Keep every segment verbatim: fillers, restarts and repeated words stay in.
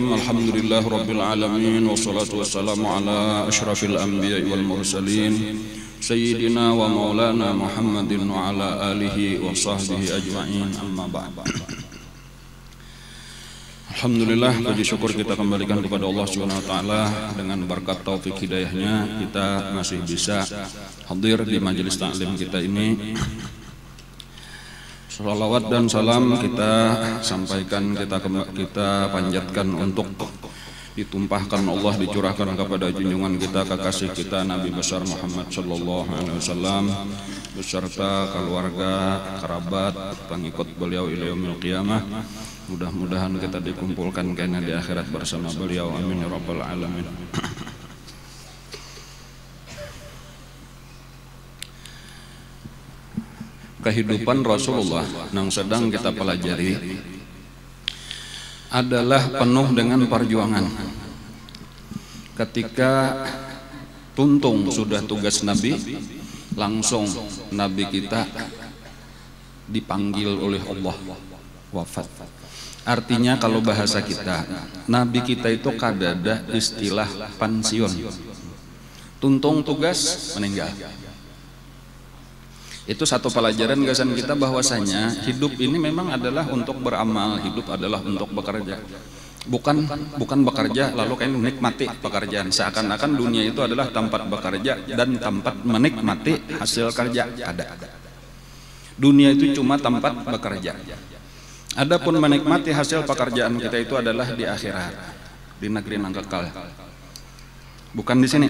Bismillahirrahmanirrahim. Alhamdulillah Rabbil Alamin. Wassalatu wassalamu ala ashrafil anbiya wal mursalin Sayyidina wa maulana Muhammadin wa ala alihi wa sahbihi ajma'in. Amma ba'd. Alhamdulillah, puji syukur kita kembalikan kepada Allah Subhanahu wa taala. Dengan berkat taufik hidayahnya kita masih bisa hadir di majelis taklim kita ini. Salawat dan salam kita sampaikan, kita kita panjatkan untuk ditumpahkan Allah, dicurahkan kepada junjungan kita, kekasih kita Nabi besar Muhammad Shallallahu Alaihi Wasallam beserta keluarga, kerabat, pengikut beliau ila yaumil qiyamah. Mudah-mudahan kita dikumpulkan kayaknya di akhirat bersama beliau. Amin ya rabbal alamin. Kehidupan Rasulullah yang sedang kita pelajari adalah penuh dengan perjuangan. Ketika tuntung sudah tugas Nabi, langsung Nabi kita dipanggil oleh Allah, wafat. Artinya kalau bahasa kita, Nabi kita itu kadada istilah pensiun. Tuntung tugas, meninggal. Itu satu pelajaran gasan kita bahwasanya hidup ini memang adalah untuk beramal, hidup adalah untuk bekerja. Bukan bukan bekerja lalu kayak menikmati pekerjaan. Seakan-akan dunia itu adalah tempat bekerja dan tempat menikmati hasil kerja. Ada. Dunia itu cuma tempat bekerja. Adapun menikmati hasil pekerjaan kita itu adalah di akhirat, di negeri yang kekal. Bukan di sini.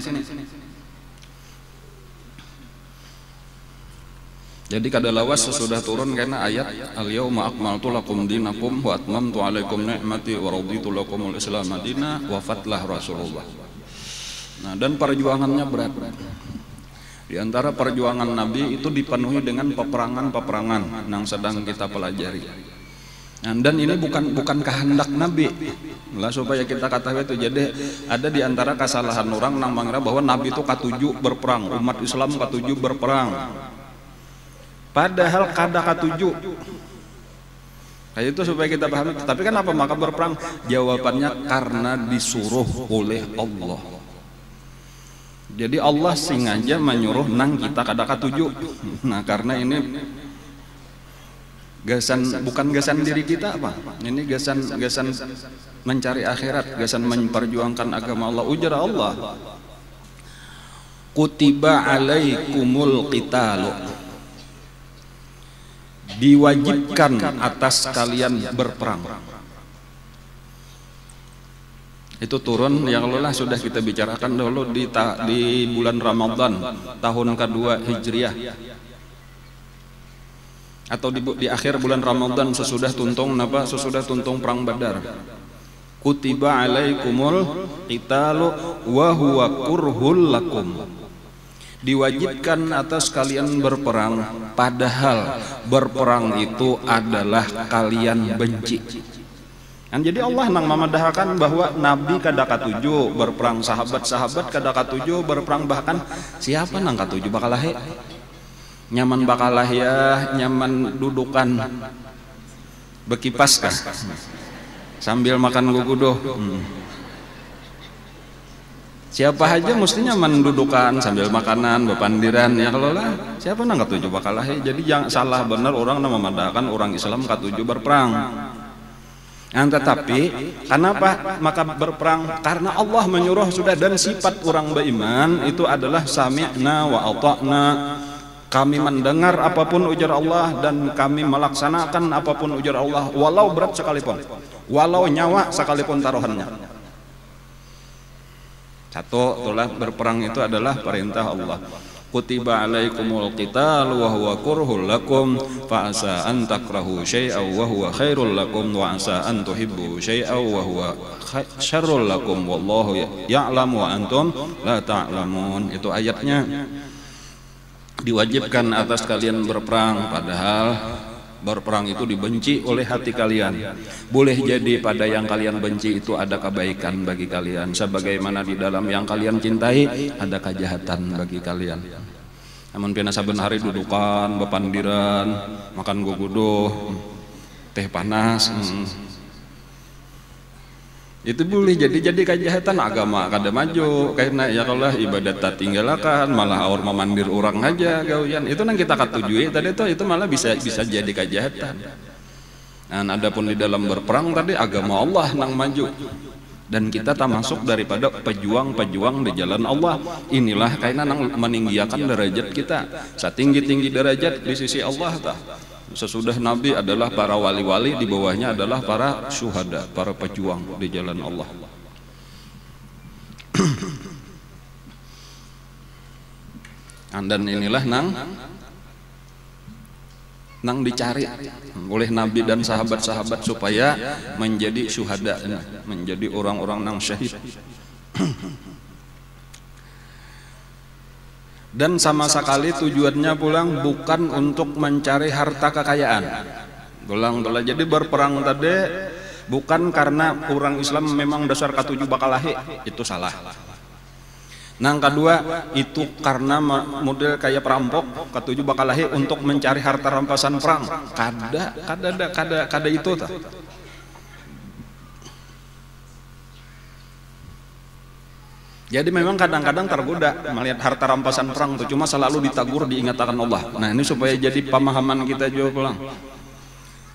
Jadi kadalawas sesudah turun karena ayat al-yauma akmaltu lakum dinakum wa atmamtu alaikum ni'mati wa raditu lakumul islam madina wafatlah Rasulullah. Nah, dan perjuangannya berat. Di antara perjuangan Nabi itu dipenuhi dengan peperangan-peperangan yang sedang kita pelajari. Nah, dan ini bukan bukan kehendak Nabi. Lah supaya kita katakan itu, jadi ada di antara kesalahan orang yang mengira bahwa Nabi itu katujuh berperang, umat Islam katujuh berperang. Padahal kada katujuh. Kayak itu supaya kita pahami. Tapi kenapa maka berperang? Jawabannya karena disuruh oleh Allah. Jadi Allah sengaja menyuruh nang kita kada katujuh. Nah, karena ini gasan, bukan gasan diri kita apa? Ini gasan gasan mencari akhirat, gasan memperjuangkan agama Allah. Ujar Allah, kutiba alaikumul qitalu, diwajibkan atas kalian berperang. Itu turun yang lelah sudah kita bicarakan dulu di, ta, di bulan Ramadan tahun kedua Hijriah, atau di, di akhir bulan Ramadan sesudah tuntung napa sesudah tuntung perang Badar. Kutiba alaikumul qitalu wa huwa kurhul lakum, diwajibkan atas kalian berperang padahal berperang itu adalah kalian benci. Dan jadi Allah nang memadahkan bahwa Nabi kada katujuh berperang, sahabat-sahabat kada katujuh berperang, bahkan siapa nang katujuh bakal lahi nyaman bakal lahi ya nyaman dudukan bekipas kah sambil makan gugudoh. hmm. Siapa aja mestinya mendudukan sambil makanan, bepandiran, ya kalau lah. Siapa nang katujuh bakal lahi. Jadi jangan salah benar orang nang memandangkan orang Islam katujuh berperang. Nah, tetapi kenapa maka berperang? Karena Allah menyuruh sudah, dan sifat orang beriman itu adalah sami'na wa ata'na. Kami mendengar apapun ujar Allah dan kami melaksanakan apapun ujar Allah, walau berat sekalipun, walau nyawa sekalipun taruhannya. Satu, itulah berperang itu adalah perintah Allah. Kutiba alaikumul qitalu wa huwa kurhul lakum fa asa an takrahu syai'aw wa huwa khairul lakum wa asa an tuhibbu syai'aw wa huwa syarrul lakum wallahu ya'lamu wa antum la ta'lamun. Itu ayatnya. Diwajibkan atas kalian berperang padahal berperang itu dibenci oleh hati kalian. Boleh jadi pada yang kalian benci itu ada kebaikan bagi kalian, sebagaimana di dalam yang kalian cintai ada kejahatan bagi kalian. Namun pina saben hari dudukan, bepandiran, makan guguduh, teh panas, Itu boleh jadi jadi kejahatan agama kada maju karena ya kalau ibadat tak tinggalakan malah aur memandir orang aja gawian itu nang kita katujui tadi tuh itu malah bisa bisa jadi kejahatan. Dan adapun di dalam berperang tadi agama Allah nang maju dan kita tak masuk daripada pejuang-pejuang di jalan Allah. Inilah karena nang meninggiakan derajat kita satinggi-tinggi derajat di sisi Allah tah. Sesudah Nabi adalah para wali-wali, di bawahnya adalah para syuhada, para pejuang di jalan Allah. Dan inilah nang nang dicari oleh Nabi dan sahabat-sahabat supaya menjadi syuhada, menjadi orang-orang nang syahid. Dan sama sekali tujuannya pulang bukan untuk mencari harta kekayaan. Pulang telah jadi berperang tadi bukan karena orang Islam memang dasar katuju bakal lahi, itu salah. Nang kedua itu karena model kayak perampok katuju bakal lahi untuk mencari harta rampasan perang. Kada kada kada kada itu ta. Jadi memang kadang-kadang tergoda melihat harta rampasan perang itu, cuma selalu ditagur diingatkan Allah. Nah ini supaya jadi pemahaman kita juga pulang.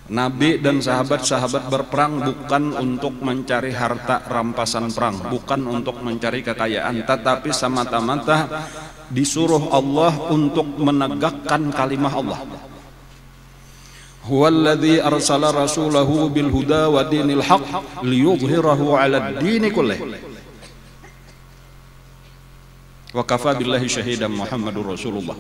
Nabi dan sahabat-sahabat berperang bukan untuk mencari harta rampasan perang, bukan untuk mencari kekayaan, tetapi semata-mata disuruh Allah untuk menegakkan kalimah Allah. Huwallazi arsala rasulahu bil huda wa dinil haq liyudhhirahu 'alad dini kullih. Wa kafa billahi syahidan Muhammadur Rasulullah.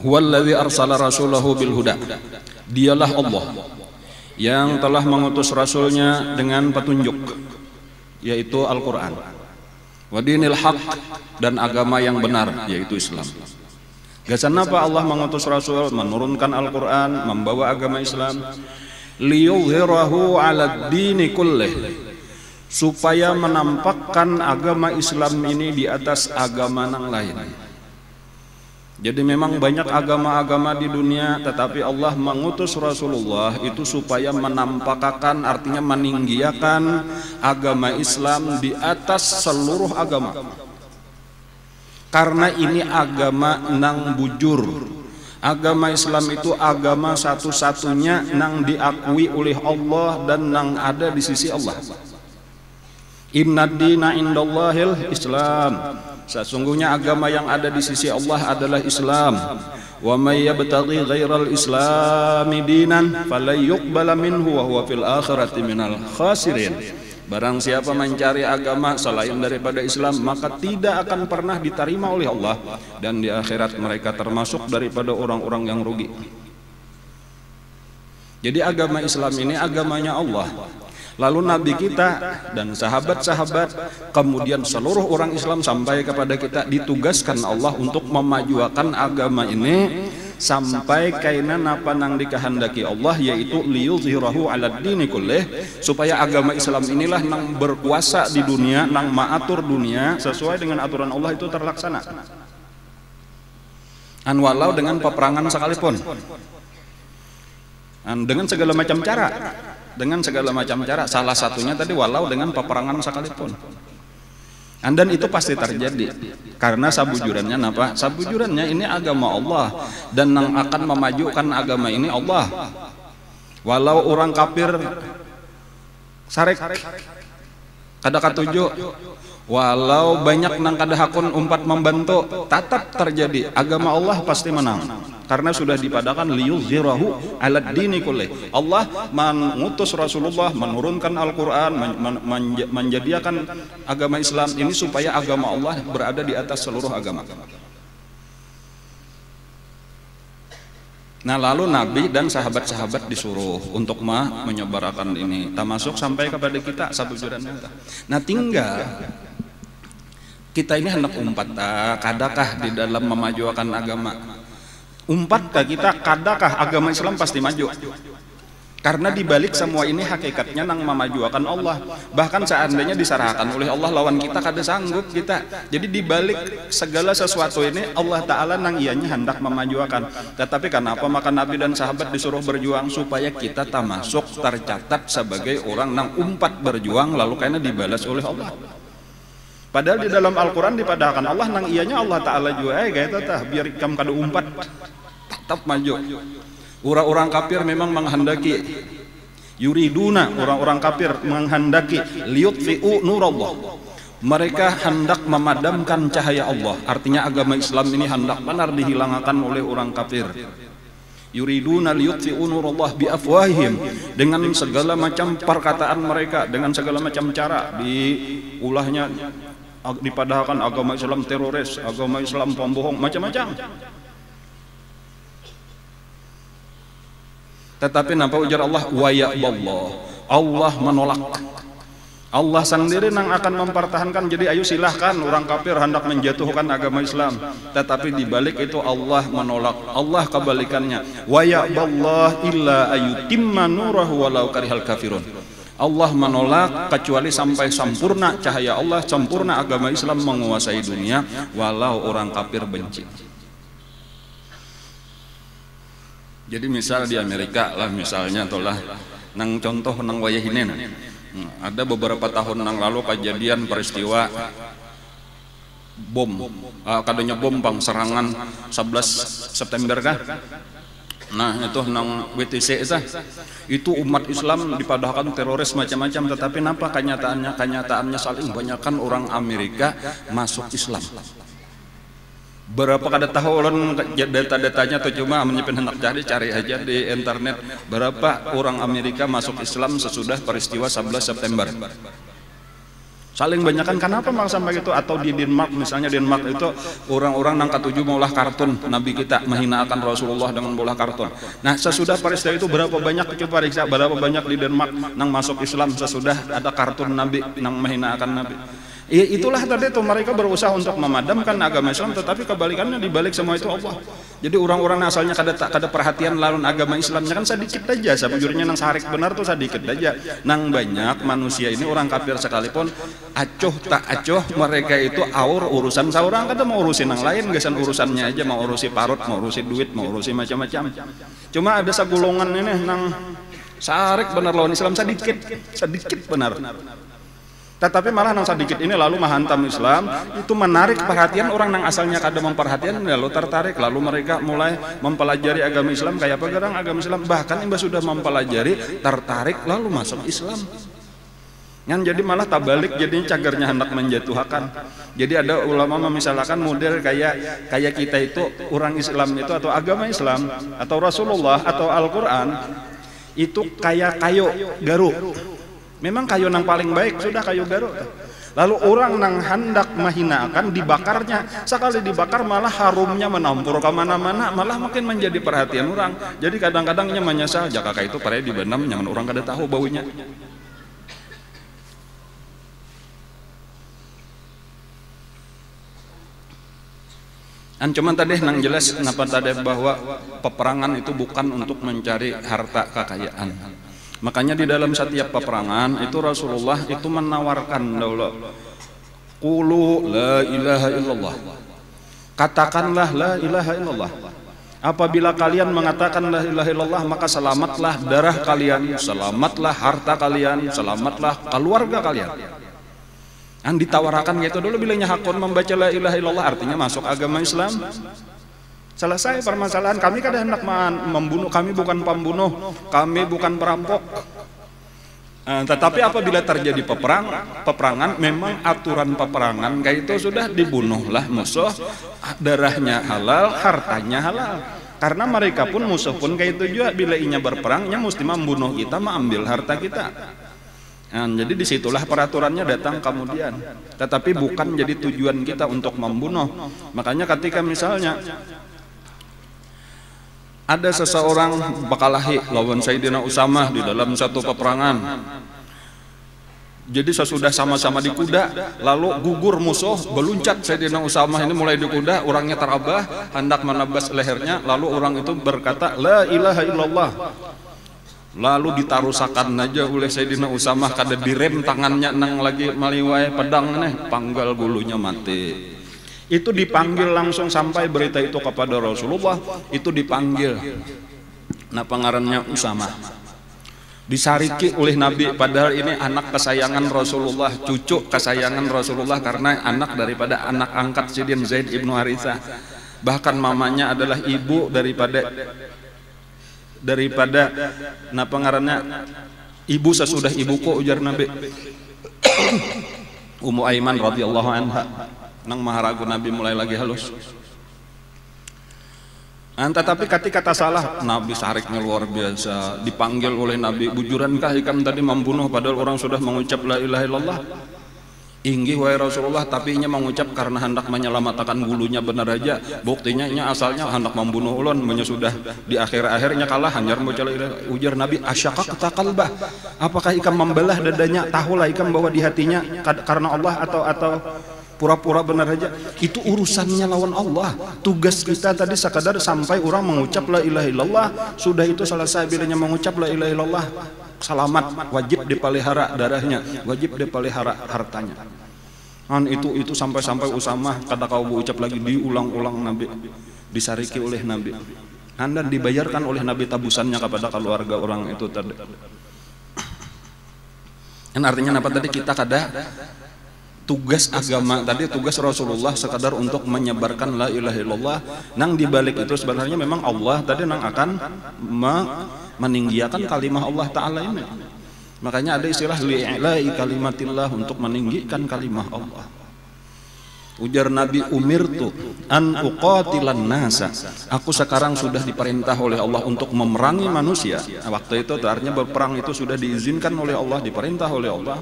Huwallazi arsala rasulahu bil huda. Dialah Allah yang telah mengutus rasulnya dengan petunjuk, yaitu Al-Qur'an. Wa dinil haq, dan agama yang benar, yaitu Islam. Gasan apa Allah mengutus rasul, menurunkan Al-Qur'an, membawa agama Islam? Liyudhhirahu 'alad dini kullih, supaya menampakkan agama Islam ini di atas agama yang lain. Jadi memang banyak agama-agama di dunia, tetapi Allah mengutus Rasulullah itu supaya menampakkan, artinya meninggiakan agama Islam di atas seluruh agama. Karena ini agama nang bujur. Agama Islam itu agama satu-satunya nang diakui oleh Allah dan nang ada di sisi Allah. Innad dina indallahil Islam. Sesungguhnya agama yang ada di sisi Allah adalah Islam. Wa may yabtaghi ghairal islami dinan falyuqbala minhu wa huwa fil akhirati minal khasirin. Barang siapa mencari agama selain daripada Islam, maka tidak akan pernah diterima oleh Allah, dan di akhirat mereka termasuk daripada orang-orang yang rugi. Jadi agama Islam ini agamanya Allah. Lalu Nabi kita dan sahabat-sahabat, kemudian seluruh orang Islam sampai kepada kita, ditugaskan Allah untuk memajukan agama ini sampai kaina napa nang dikehendaki Allah, yaitu liyuzhirahu 'alad dini kullih, supaya agama Islam inilah nang berkuasa di dunia, nang mengatur dunia sesuai dengan aturan Allah itu terlaksana. An walau dengan peperangan sekalipun. An dengan segala macam cara. Dengan segala macam cara, salah satunya tadi walau dengan peperangan sekalipun. Dan itu pasti terjadi karena sabujurannya apa? Sabujurannya ini agama Allah, dan yang akan memajukan agama ini Allah. Walau orang kafir sarek kada katuju, walau banyak nang kada hakun umpat membantu, tetap terjadi agama Allah pasti menang. Karena sudah dipadakan liyuzhirahu 'alad dini kullih. Allah mengutus Rasulullah, menurunkan Al-Qur'an, men men menjadikan agama Islam ini supaya agama Allah berada di atas seluruh agama. Nah, lalu Nabi dan sahabat-sahabat disuruh untuk mah menyebarkan ini, termasuk sampai kepada kita sabujurannya. Nah, tinggal kita ini hendak umpat kadakah di dalam memajukan agama. Umpat kita kadakah agama Islam pasti maju? Karena dibalik semua ini hakikatnya nang memajuakan Allah. Bahkan seandainya diserahkan oleh Allah lawan kita kada sanggup kita. Jadi dibalik segala sesuatu ini Allah Ta'ala nang ianya hendak memajuakan. Tetapi kenapa maka Nabi dan sahabat disuruh berjuang? Supaya kita termasuk tercatat sebagai orang nang umpat berjuang lalu karena dibalas oleh Allah. Padahal di dalam Al-Quran dipadahkan Allah nang ianya Allah Ta'ala juga. Eh kita tah biar ikam kada umpat tetap maju. Orang-orang kafir memang menghendaki yuriduna, orang-orang kafir menghendaki liyutfi'u nurallah. Mereka hendak memadamkan cahaya Allah. Artinya agama Islam ini hendak benar dihilangkan oleh orang kafir. Yuriduna liyutfi'u nurallah biafwahihim. Dengan segala macam perkataan mereka, dengan segala macam cara diulahnya, dipadahkan agama Islam teroris, agama Islam pembohong, macam-macam. Tetapi nampak ujar Allah, wa ya'ballah. Allah menolak. Allah sendiri nang akan mempertahankan. Jadi ayo silahkan orang kafir hendak menjatuhkan agama Islam. Tetapi dibalik itu Allah menolak. Allah kebalikannya. Wa ya'ballah illa ayutimma nurahu walau karihal kafirun. Allah menolak kecuali sampai sempurna cahaya Allah, sempurna agama Islam menguasai dunia walau orang kafir benci. Jadi misal di Amerika lah misalnya tolah nang contoh nang wayah ini nah. Ada beberapa tahun nang lalu kejadian peristiwa bom, uh, kadanya bom bang serangan sebelas September kah? Nah itu nang W T C sah. Itu umat Islam dipadahkan teroris macam-macam, tetapi napa kenyataannya kenyataannya saling banyakkan orang Amerika masuk Islam. Berapa kada tahu ulun data-datanya atau cuma menyimpan hendak cari cari aja di internet berapa orang Amerika masuk Islam sesudah peristiwa sebelas September. Saling banyakkan kenapa malah sampai itu? Atau di Denmark misalnya, Denmark itu orang-orang nang katuju maulah kartun Nabi kita menghinakan Rasulullah dengan bola kartun. Nah sesudah peristiwa itu berapa banyak coba riksa berapa banyak di Denmark nang masuk Islam sesudah ada kartun Nabi nang menghinakan Nabi. Ya, itulah tadi itu mereka berusaha untuk memadamkan agama Islam, tetapi kebalikannya dibalik semua itu Allah. Jadi orang-orang asalnya kada kada perhatian lawan agama Islamnya kan sedikit aja, sabujurnya nang sarik benar tuh sedikit aja. Nang banyak manusia ini orang kafir sekalipun acuh tak acuh mereka itu aur urusan saurang kada mau urusin yang lain, gasan urusannya aja mau urusi parut, mau urusi duit, mau urusi macam-macam. Cuma ada segolongan ini nang sarik benar lawan Islam sedikit, sedikit benar. Tetapi malah nang sedikit ini lalu menghantam Islam, itu menarik perhatian orang nang asalnya kada memperhatian lalu tertarik, lalu mereka mulai mempelajari agama Islam kayak apa gerang agama Islam, bahkan imbas sudah mempelajari tertarik lalu masuk Islam. Yang jadi malah tabalik jadinya cagarnya hendak menjatuhkan. Jadi ada ulama memisalkan model kayak kayak kita itu orang Islam itu atau agama Islam atau Rasulullah atau Al-Qur'an itu kayak kayu garuk. Memang kayu nang paling baik sudah kayu garuk. Lalu orang nang hendak menghinakan dibakarnya. Sekali dibakar malah harumnya menampur kemana-mana, malah makin menjadi perhatian orang. Jadi kadang-kadangnya menyesal jaka itu pare dibenam nyaman orang kada tahu baunya. Ancaman tadi nang jelas napa tadi bahwa peperangan itu bukan untuk mencari harta kekayaan. Makanya di dalam setiap peperangan itu Rasulullah itu menawarkan dahulu qulu la ilaha illallah. Katakanlah la ilaha illallah. Apabila kalian mengatakan la ilaha illallah maka selamatlah darah kalian, selamatlah harta kalian, selamatlah keluarga kalian. Dan ditawarkan gitu dulu bilanya hakun membaca la ilaha illallah artinya masuk agama Islam. Selesai permasalahan. Kami kada hendak membunuh, kami bukan pembunuh, kami bukan perampok. Eh, tetapi apabila terjadi peperang, peperangan memang aturan peperangan kayak itu sudah dibunuhlah musuh, darahnya halal, hartanya halal. Karena mereka pun musuh pun kayak itu juga bila inya berperangnya mesti membunuh kita, mengambil harta kita. Nah, jadi disitulah peraturannya datang kemudian. Tetapi bukan jadi tujuan kita untuk membunuh. Makanya ketika misalnya ada seseorang bakalahi lawan Sayyidina Usamah di dalam satu peperangan. Jadi sesudah sama-sama di kuda, lalu gugur musuh, beluncat Sayyidina Usamah ini mulai di kuda, orangnya terabah, hendak menebas lehernya, lalu orang itu berkata, la ilaha illallah. lalu ditarusakan aja oleh Sayyidina Usamah kada direm tangannya nang lagi maliwai pedang neh panggal bulunya mati. Itu dipanggil langsung sampai berita itu kepada Rasulullah, itu dipanggil nah pengarannya Usamah disariki oleh Nabi, padahal ini anak kesayangan Rasulullah, cucu kesayangan Rasulullah karena anak daripada anak angkat Sayyidina Zaid ibnu Haritsah, bahkan mamanya adalah ibu daripada daripada nah pengarannya ibu sesudah ibuku ujar Nabi Ummu Aiman radhiyallahu anha nang maharagu Nabi mulai lagi halus. Nah, tetapi ketika kata salah Nabi sariknya luar biasa, dipanggil oleh Nabi, bujurankah ikam tadi membunuh padahal orang sudah mengucap la ilaha illallah? Inggih wahai Rasulullah, tapi inya mengucap karena hendak menyelamatkan bulunya benar aja. Buktinya inya asalnya hendak membunuh ulun, menyesudah di akhir-akhirnya kalah hanjar mucal ujar Nabi, asyaqaqta qalbah. Apakah ikam membelah dadanya? Tahulah ikam bahwa di hatinya karena Allah atau atau pura-pura benar aja. Itu urusannya lawan Allah. Tugas kita tadi sekadar sampai orang mengucap la ilaha illallah, sudah itu selesai bilanya mengucap la ilaha illallah. Selamat, wajib dipelihara darahnya, wajib dipelihara hartanya. An itu itu sampai-sampai Usamah kata kau berucap lagi diulang-ulang Nabi, disariki oleh Nabi. Anda dibayarkan oleh Nabi tabusannya kepada keluarga orang itu tadi. Dan artinya apa tadi kita kada tugas agama tadi, tugas Rasulullah sekadar untuk menyebarkan la ilaha illallah, nang dibalik itu sebenarnya memang Allah tadi nang akan meninggiakan kalimah Allah Ta'ala ini. Makanya ada istilah li'la'i kalimatillah, untuk meninggikan kalimah Allah. Ujar Nabi, umirtu an uqatilan nasa, aku sekarang sudah diperintah oleh Allah untuk memerangi manusia. Waktu itu artinya berperang itu sudah diizinkan oleh Allah, diperintah oleh Allah,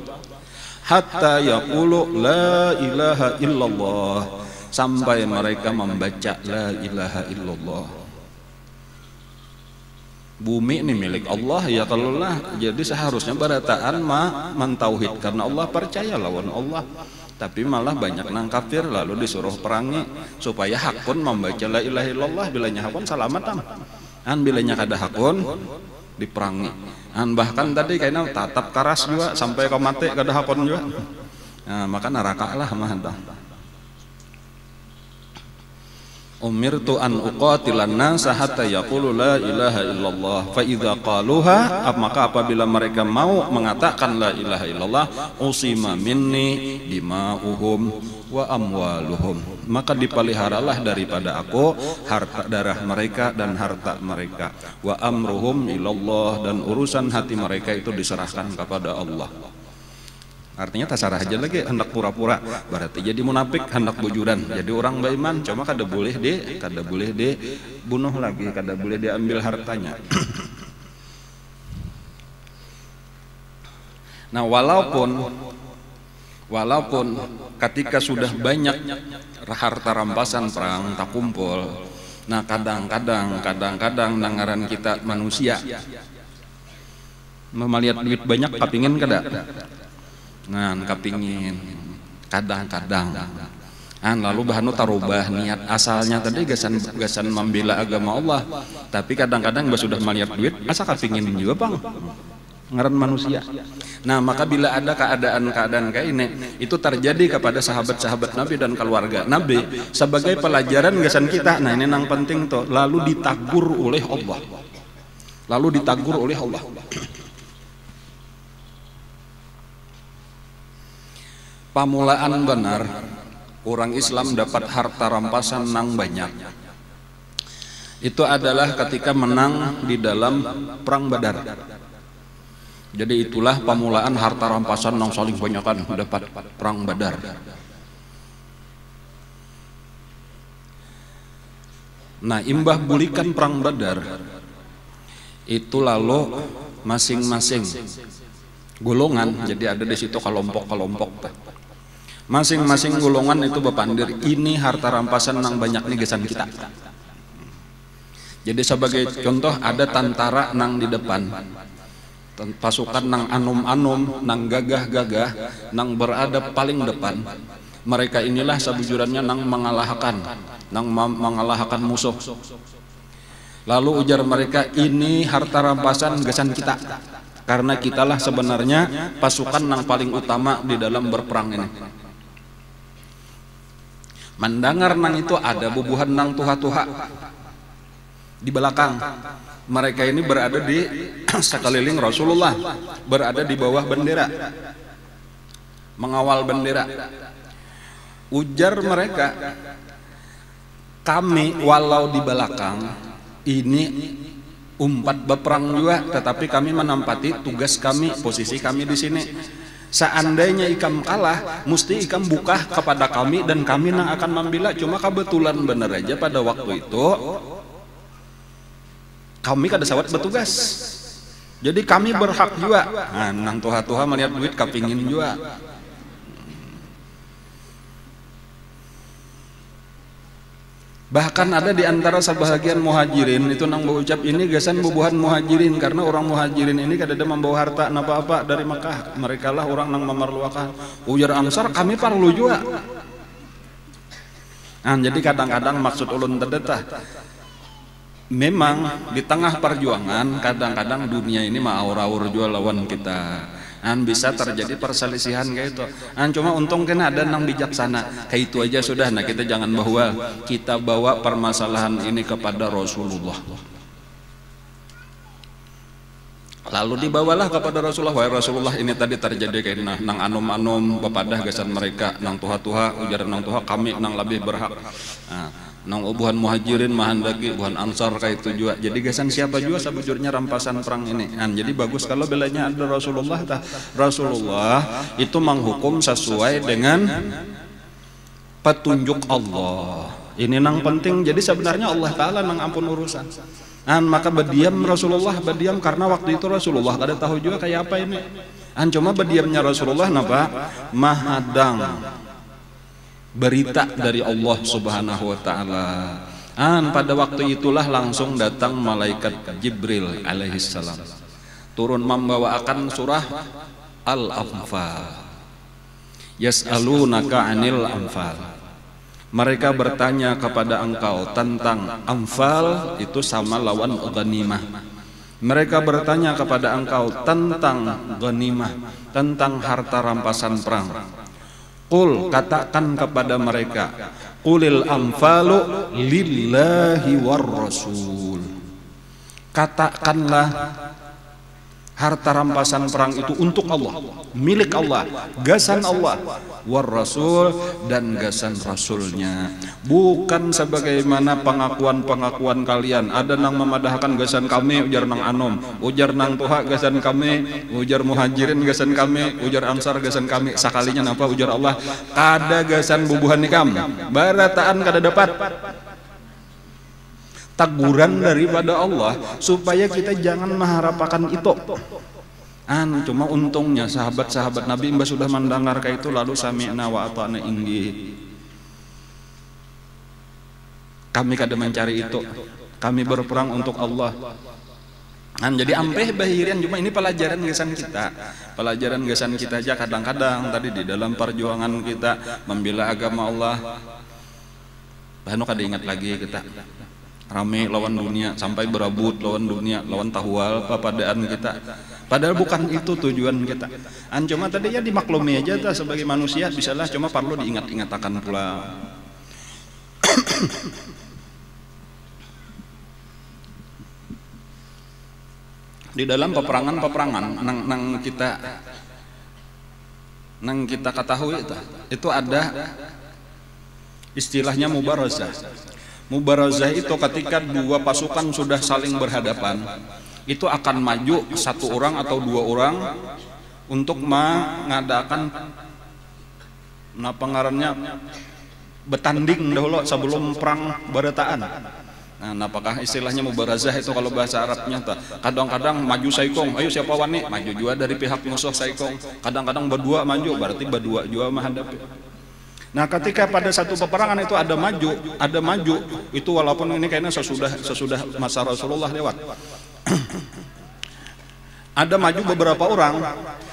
hatta yaqulu la ilaha illallah, sampai mereka membaca la ilaha illallah. Bumi ini milik Allah ya kalaulah, jadi seharusnya barataan ma mentauhid karena Allah, percaya lawan Allah, tapi malah banyak nang kafir lalu disuruh perangi supaya hakun membaca la ilaha illallah. Bilanya hakun selamatan, an bilanya kada hakun diperangi. An bahkan tadi kayaknya tatap keras juga sampai kau mati kada hakun juga. Nah, maka neraka lah mahantah. Umirtu an uqatilan nasa hatta yaqulu la ilaha illallah fa idza qaluha, maka apabila mereka mau mengatakan la ilaha illallah, usima minni dima'uhum wa amwaluhum, maka dipeliharalah daripada aku harta darah mereka dan harta mereka, wa amruhum ilallah, dan urusan hati mereka itu diserahkan kepada Allah. Artinya tasarah aja lagi, hendak pura-pura berarti jadi munafik, hendak bujuran jadi orang beriman, cuma kada boleh di kada boleh dibunuh lagi, kada boleh diambil hartanya. Nah walaupun walaupun ketika sudah banyak harta rampasan perang tak kumpul, nah kadang-kadang kadang-kadang nangaran kita manusia melihat duit banyak kepingin kada? Nah, kepingin kadang-kadang, nah, lalu bahanu tarubah niat asalnya tadi gasan gasan membela agama Allah, tapi kadang-kadang sudah melihat duit asa kepingin juga bang ngaran manusia. Nah maka bila ada keadaan-keadaan kayak ini itu terjadi kepada sahabat-sahabat Nabi dan keluarga Nabi sebagai pelajaran gasan kita. Nah ini nang penting tuh, lalu ditagur oleh Allah, lalu ditagur oleh Allah. Pamulaan benar orang Islam dapat harta rampasan nang banyak itu adalah ketika menang di dalam perang Badar. Jadi itulah pamulaan harta rampasan nang saling banyakan dapat perang Badar. Nah imbah bulikan perang Badar itu lalu masing-masing golongan, jadi ada di situ kelompok-kelompok, masing-masing golongan itu bepandir ini harta rampasan nang banyak nih gesan kita. Jadi sebagai contoh ada tentara nang di depan, pasukan nang anum-anum, nang gagah-gagah, nang berada paling depan. Mereka inilah sebujurannya nang mengalahkan nang mengalahkan musuh. Lalu ujar mereka, ini harta rampasan gesan kita, karena kitalah sebenarnya pasukan yang paling utama di dalam berperang ini. Mendengar nang itu ada bubuhan nang tuha-tuha di belakang. Mereka ini berada di sekeliling Rasulullah, berada di bawah bendera, mengawal bendera. Ujar mereka, kami walau di belakang ini umpat beperang juga, tetapi kami menempati tugas kami, posisi kami di sini. Seandainya ikam kalah, mesti ikam buka kepada kami dan kami nang akan membela. Cuma kebetulan bener aja pada waktu itu kami kada sawat bertugas, jadi kami berhak juga. Nah, nang tuha-tuha melihat duit kapingin juga. Bahkan ada di antara sebahagian muhajirin itu nang berucap, ini gasan bubuhan muhajirin, karena orang muhajirin ini kadada membawa harta napa-apa dari Mekah, mereka lah orang nang memerluakan. Ujar Ansar, kami perlu juga. Nah, jadi kadang-kadang maksud ulun terdetah, memang di tengah perjuangan kadang-kadang dunia ini maaur-aur jua lawan kita. An bisa terjadi perselisihan kayak itu. An cuma untung kena ada nang bijaksana. Kayak itu aja sudah. Nah, kita jangan bahwa kita bawa permasalahan ini kepada Rasulullah. Lalu dibawalah kepada Rasulullah. Wahai Rasulullah, ini tadi terjadi kayak nah, nang anom-anom bepadah gasan mereka, nang tuha-tuha, ujaran nang tuha, kami nang lebih berhak. Nah, nang ubuhan muhajirin mahandaki, ubuhan ansar kayak itu juga. Jadi gasan siapa juga sebujurnya rampasan perang ini. Dan jadi bagus kalau belanya ada Rasulullah. Tah. Rasulullah itu menghukum sesuai dengan petunjuk Allah. Ini nang penting. Jadi sebenarnya Allah Ta'ala nang ampun urusan. Dan maka berdiam Rasulullah, berdiam karena waktu itu Rasulullah kada tahu juga kayak apa ini. Dan cuma berdiamnya Rasulullah napa? Mahadang berita dari Allah Subhanahu wa Ta'ala. An pada waktu itulah langsung datang malaikat Jibril alaihissalam, turun membawa akan surah Al-Anfal. Yas'alunaka 'anil anfal, mereka bertanya kepada engkau tentang anfal, itu sama lawan ghanimah. Mereka bertanya kepada engkau tentang ghanimah, tentang harta rampasan perang. Qul, katakan kepada mereka, qulil anfalu lillahi war rasul, katakanlah harta rampasan perang itu untuk Allah, milik Allah, gasan Allah, war rasul, dan gasan rasulnya. Bukan sebagaimana pengakuan-pengakuan kalian, ada nang memadahkan gasan kami, ujar nang anom, ujar nang tuha gasan kami, ujar muhajirin gasan kami, ujar ansar gasan kami. Sakalinya napa ujar Allah, kada gasan bubuhan nikam, barataan kada dapat. Teguran daripada Allah supaya kita jangan mengharapkan itu. An cuma untungnya sahabat-sahabat Nabi mbah sudah mendengar kayak itu, lalu sami'na wa ata'na inggih. Kami kada mencari itu, kami berperang untuk Allah. An jadi ampeh bahirian, cuma ini pelajaran gesan kita. Pelajaran gesan kita aja kadang-kadang tadi di dalam perjuangan kita membela agama Allah. Bahanu kada ingat lagi kita rame lawan dunia, sampai berabut lawan dunia, lawan tahwal kepadaan kita, padahal bukan itu tujuan kita. An cuma tadi ya dimaklumi aja ta, sebagai manusia bisalah, cuma perlu diingat-ingatakan pula. Di dalam peperangan-peperangan nang, nang kita nang kita ketahui ta, itu ada istilahnya mubarazah. Mubarazah itu ketika dua pasukan sudah saling berhadapan, itu akan maju satu orang atau dua orang untuk mengadakan nah pengarannya bertanding dahulu sebelum perang barataan. Nah, apakah istilahnya mubarazah itu kalau bahasa Arabnya? Kadang-kadang maju saikong, ayo siapa wani? Maju juga dari pihak musuh saikong. Kadang-kadang berdua maju, berarti berdua juga menghadapi. Nah, ketika pada satu peperangan itu ada maju, ada maju, itu walaupun ini kayaknya sesudah sesudah masa Rasulullah lewat. Ada maju beberapa orang,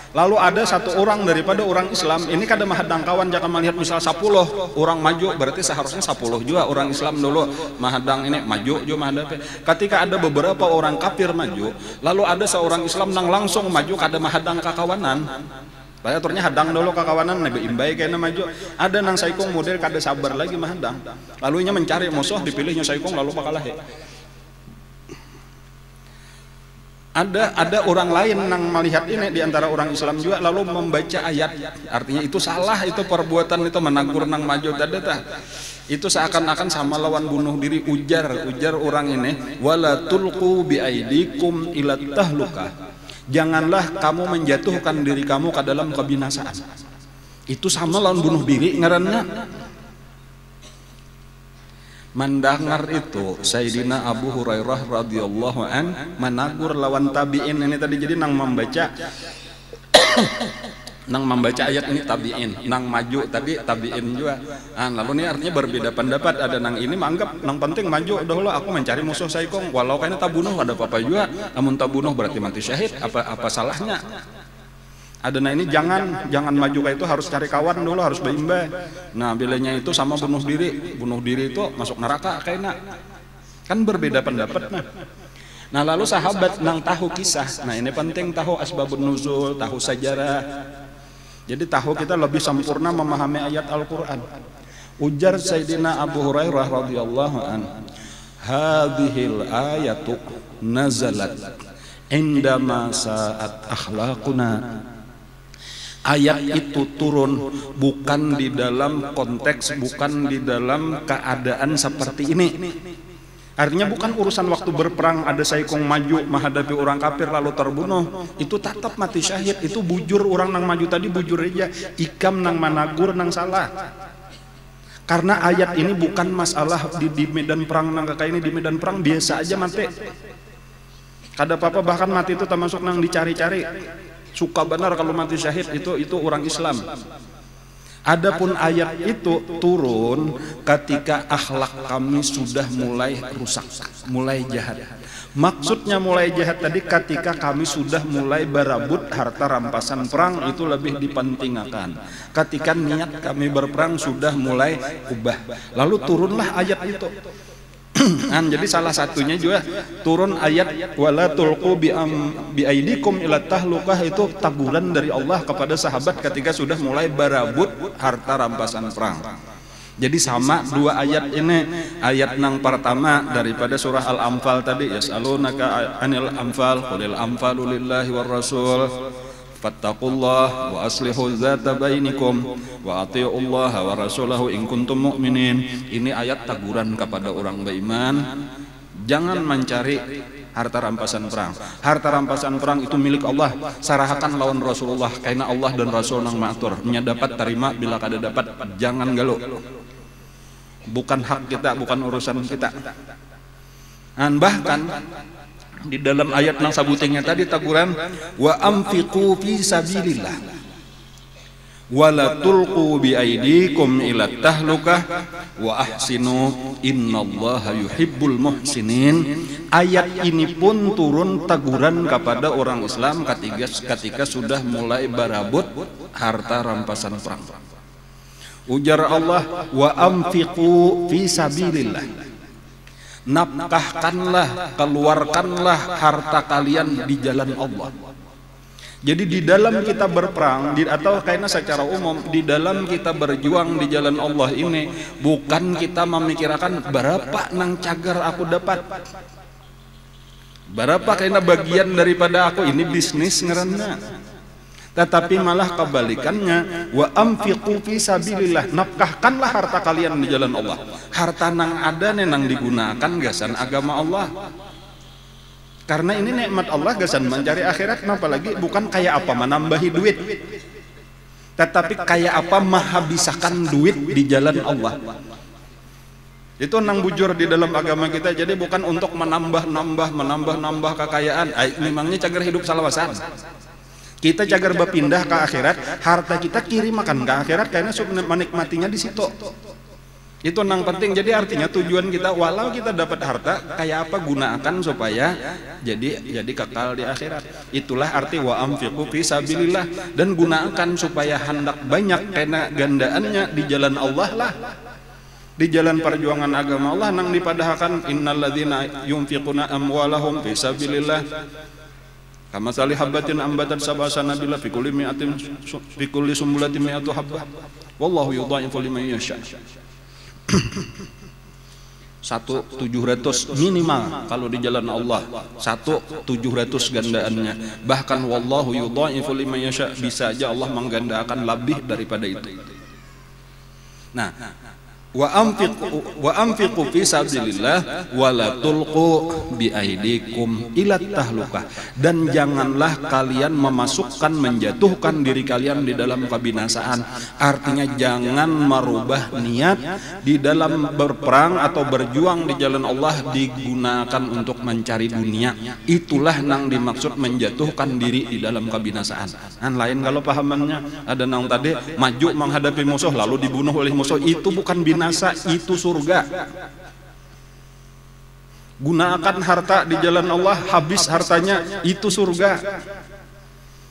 Lalu ada satu orang daripada orang Islam, ini kada mahadangkawan jaka melihat misal sepuluh orang maju, berarti seharusnya sepuluh juga orang Islam dulu mahadang ini maju juga mahadang. Ketika ada beberapa orang kafir maju, lalu ada seorang Islam nang langsung maju kada mahadang kakawanan. Lalu aturnya hadang dulu kakawanan nabi imbai kena maju. Ada nang saikung model kada sabar lagi mahadang. Lalunya mencari musuh, dipilihnya saikung lalu pakalah. Ada ada orang lain yang melihat ini di antara orang Islam juga lalu membaca ayat, artinya itu salah, itu perbuatan itu menagur nang maju dadata. Itu seakan-akan sama lawan bunuh diri, ujar ujar orang ini, wala tulqu bi aidikum ila tahluka. Janganlah kamu menjatuhkan diri kamu ke dalam kebinasaan. Itu sama lawan bunuh diri ngaranna. Mendengar itu Sayyidina Abu Hurairah radhiyallahu an menagur lawan tabi'in ini tadi. Jadi nang membaca nang membaca ayat ini tabi'in, nang maju tadi tabi'in juga. Nah, lalu ini artinya berbeda pendapat. Ada nang ini menganggap nang penting maju dahulu, aku mencari musuh saikong walau kayaknya tabunuh ada apa-apa juga, namun tabunuh berarti mati syahid, apa apa salahnya. Ada nah ini jangan jangan maju kayak itu, harus cari kawan dulu, harus berimbang. Nah bilanya itu sama bunuh diri, bunuh diri itu masuk neraka kayaknya, kan berbeda pendapat. Nah, nah lalu sahabat nang tahu kisah, nah ini penting tahu asbabun nuzul, tahu sejarah. Jadi tahu kita lebih sempurna memahami ayat Al-Quran. Ujar Sayyidina Abu Hurairah radhiyallahu an, hadhil ayatu nazalat indama sa'at akhlaquna. Ayat itu turun bukan di dalam konteks, bukan di dalam keadaan seperti ini. Artinya bukan urusan waktu berperang ada saikung maju menghadapi orang kafir lalu terbunuh, itu tetap mati syahid, itu bujur orang nang maju tadi, bujur aja ikam nang managur nang salah. Karena ayat ini bukan masalah di, di medan perang nang kakak ini, di medan perang biasa aja mati. Kada apa-apa, bahkan mati itu termasuk nang dicari-cari. Suka benar kalau mati syahid itu itu orang Islam. Adapun ayat itu turun ketika akhlak kami sudah mulai rusak, mulai jahat. Maksudnya mulai jahat tadi ketika kami sudah mulai berabut harta rampasan perang, itu lebih dipentingkan. Ketika niat kami berperang sudah mulai ubah, lalu turunlah ayat itu. Nah, jadi salah satunya juga turun ayat wala tulqu bi aidikum ila tahlukah, itu taburan dari Allah kepada sahabat ketika sudah mulai berabut harta rampasan perang. Jadi sama dua ayat ini, ayat nang pertama daripada surah Al-Anfal tadi, yasalunaka anil anfal qulil anfalu lillahi war rasul fattaqullah wa aslihu dzata bainikum wa atiullaha wa rasulahu in kuntum mu'minin. Ini ayat teguran kepada orang beriman, jangan mencari harta rampasan perang. Harta rampasan perang itu milik Allah, sarahakan lawan Rasulullah, karena Allah dan Rasul nang matur, nya dapat terima bila kada dapat jangan galuh, bukan hak kita, bukan urusan kita. Dan bahkan di dalam ayat nang sabutingnya tadi teguran wa anfiqu fi sabilillah wala tulqu bi aidikum ila tahlukah wa ahsinu innallaha yuhibbul muhsinin. Ayat ini pun turun teguran kepada orang Islam ketika ketika sudah mulai berabut harta rampasan perang. Ujar Allah wa anfiqu fi sabilillah, nafkahkanlah, keluarkanlah harta kalian di jalan Allah. Jadi di dalam kita berperang di, atau kayaknya secara umum di dalam kita berjuang di jalan Allah ini bukan kita memikirkan berapa nang cagar aku dapat, berapa kayaknya bagian daripada aku ini bisnis ngerana. Tetapi malah kebalikannya, wa anfiqu fi sabilillah, nafkahkanlah harta kalian di jalan Allah. Harta nang ada nang digunakan gasan agama Allah. Karena ini nikmat Allah gasan mencari akhirat, apalagi bukan kayak apa menambahi duit, tetapi kayak apa menghabisakan duit di jalan Allah. Itu nang bujur di dalam agama kita. Jadi bukan untuk menambah-nambah, menambah-nambah kekayaan. Ay, memangnya cagar hidup salawasan. Kita cagar berpindah ke akhirat, harta kita kirimakan ke akhirat karena menikmatinya di situ. Itu yang penting. Jadi artinya tujuan kita, walau kita dapat harta, kayak apa gunakan supaya jadi jadi kekal di akhirat. Itulah arti wa anfiqu fisabilillah, dan gunakan supaya hendak banyak kena gandaannya di jalan Allah lah. Di jalan perjuangan agama Allah nang dipadahakan innalladzina yunfiquna amwalahum fisabilillah. Kama salih habbatin ambatat sab'a sanabila fi kulli mi'atin fi kulli sumbulatin mi'atu habbah wallahu yudha'ifu liman yasha. Satu tujuh ratus minimal kalau di jalan Allah, satu tujuh ratus gandaannya. Bahkan wallahu yudha'ifu liman yasha, bisa aja Allah menggandakan lebih daripada itu. Nah, wa anfiqu wa anfiqu fi sabilillah wa la tulqu bi aidikum ila tahlukah, dan janganlah kalian memasukkan, menjatuhkan diri kalian di dalam kebinasaan. Artinya jangan merubah niat di dalam berperang atau berjuang di jalan Allah digunakan untuk mencari dunia. Itulah nang dimaksud menjatuhkan diri di dalam kebinasaan. Nah, lain kalau pahamannya ada nang tadi maju menghadapi musuh lalu dibunuh oleh musuh, itu bukan binasaan. Binasa itu surga. Gunakan harta di jalan Allah, habis hartanya itu surga.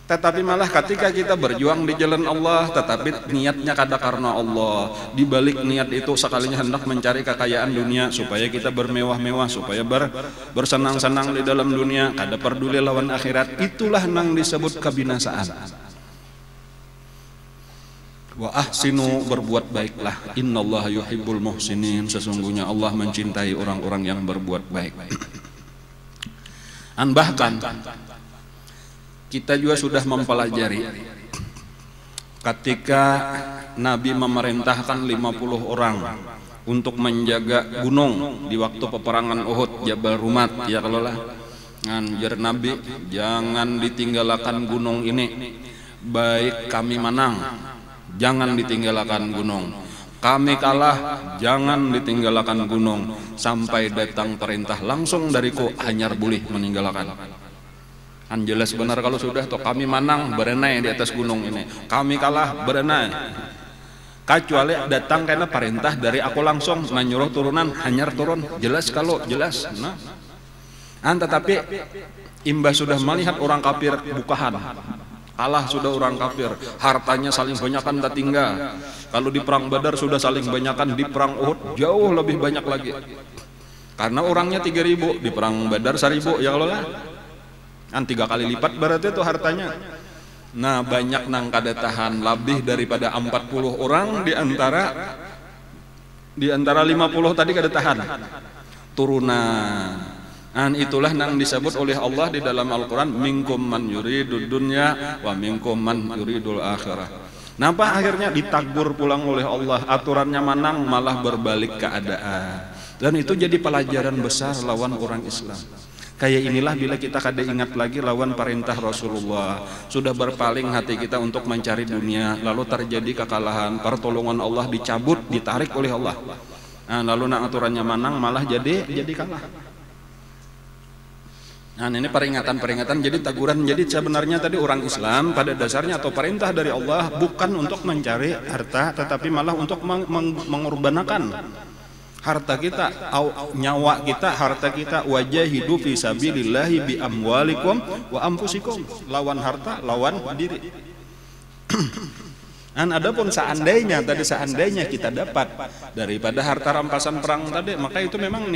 Tetapi malah ketika kita berjuang di jalan Allah, tetapi niatnya kada karena Allah, dibalik niat itu sekalinya hendak mencari kekayaan dunia supaya kita bermewah-mewah, supaya ber, bersenang-senang di dalam dunia, kada peduli lawan akhirat. Itulah nang disebut kebinasaan. Wa ahsinu, berbuat baiklah, innallaha yuhibbul muhsinin, sesungguhnya Allah mencintai orang-orang yang berbuat baik. Dan bahkan kita juga sudah mempelajari ketika Nabi memerintahkan lima puluh orang untuk menjaga gunung di waktu peperangan Uhud, Jabal Rumat ya kalau lah. Anjar Nabi, jangan ditinggalkan gunung ini, baik kami menang jangan ditinggalkan gunung, kami kalah jangan ditinggalkan gunung, sampai datang perintah langsung dariku hanyar boleh meninggalkan. Kan jelas benar kalau sudah toh, kami menang berenai di atas gunung ini, kami kalah berenai, kecuali datang karena perintah dari aku langsung menyuruh turunan hanyar turun. Jelas kalau jelas. Nah, an tetapi imbas sudah melihat orang kafir bukahan, Allah sudah orang kafir, hartanya saling banyakan tertinggal. Kalau di perang Badar sudah saling banyakan, di perang Uhud jauh lebih banyak lagi. Karena orangnya tiga ribu, di perang Badar seribu ya kalau lah. Kan tiga kali lipat berarti itu hartanya. Nah, banyak nang kada tahan, lebih daripada empat puluh orang di antara di antara lima puluh tadi kada tahan. Turunan. Dan itulah yang disebut oleh Allah di dalam Al-Quran, minkum man yuridul dunya wa minkum man yuridul akhirah. Kenapa akhirnya ditagbur pulang oleh Allah? Aturannya menang malah berbalik keadaan. Dan itu jadi pelajaran besar lawan orang Islam. Kayak inilah bila kita kada ingat lagi lawan perintah Rasulullah, sudah berpaling hati kita untuk mencari dunia, lalu terjadi kekalahan, pertolongan Allah dicabut, ditarik oleh Allah. Nah, lalu nak aturannya menang malah jadi jadi kalah. Nah, ini peringatan-peringatan, jadi teguran. Jadi sebenarnya tadi orang Islam pada dasarnya atau perintah dari Allah bukan untuk mencari harta, tetapi malah untuk meng mengorbankan harta kita, nyawa kita, harta kita. Wajahidu fisabilillahi bi amwalikum wa anfusikum, lawan harta, lawan diri. Dan adapun seandainya tadi seandainya kita dapat daripada harta rampasan perang tadi, maka itu memang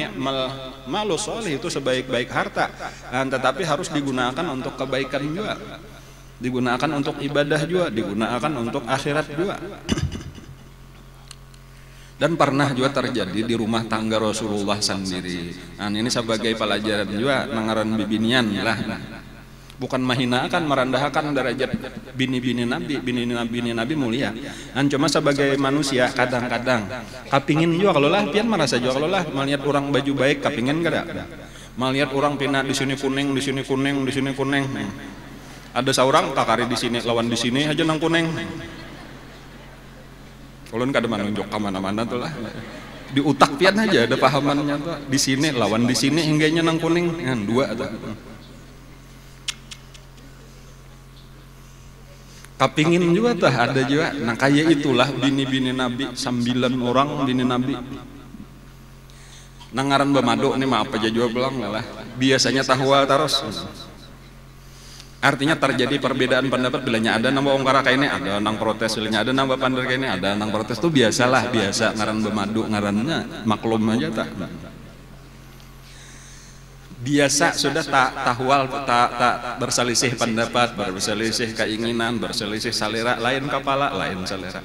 malu soleh, itu sebaik-baik harta. Dan tetapi harus digunakan untuk kebaikan juga, digunakan untuk ibadah juga, digunakan untuk akhirat juga. Dan pernah juga terjadi di rumah tangga Rasulullah sendiri. Dan ini sebagai pelajaran juga nangaran bibinian lah. Bukan menghinakan, merendahkan derajat bini-bini Nabi, bini-bini Nabi mulia. Dan cuma sebagai manusia kadang-kadang kepingin juga kalau lah, pian merasa juga kalau lah melihat orang baju baik, kepingin kada? Melihat orang pina di sini kuning, di sini kuning, di sini kuning. Ada seorang kakari di sini lawan di sini aja nang kuning. Ulun kada menunjuk ke mana-mana tuh lah. Di utak pian aja ada pahamannya tuh. Di sini lawan di sini hingganya nang kuning, kan dua tuh. Kapingin juga tuh ada juga. Nah kayak itulah bini-bini Nabi, sembilan orang bini Nabi. Nangaran bemadu nih maaf aja juga bilang lah. Biasanya tahwa taros. Artinya terjadi perbedaan pendapat bilanya ada nambah ongkara kayaknya ada nang protes bilanya ada nambah pandar kayaknya ada nang protes tuh biasalah biasa ngaran bemadu ngarannya maklum aja tak. Biasa sudah tak tahwal tak tak berselisih pendapat, berselisih keinginan, berselisih selera, lain kepala, lain selera.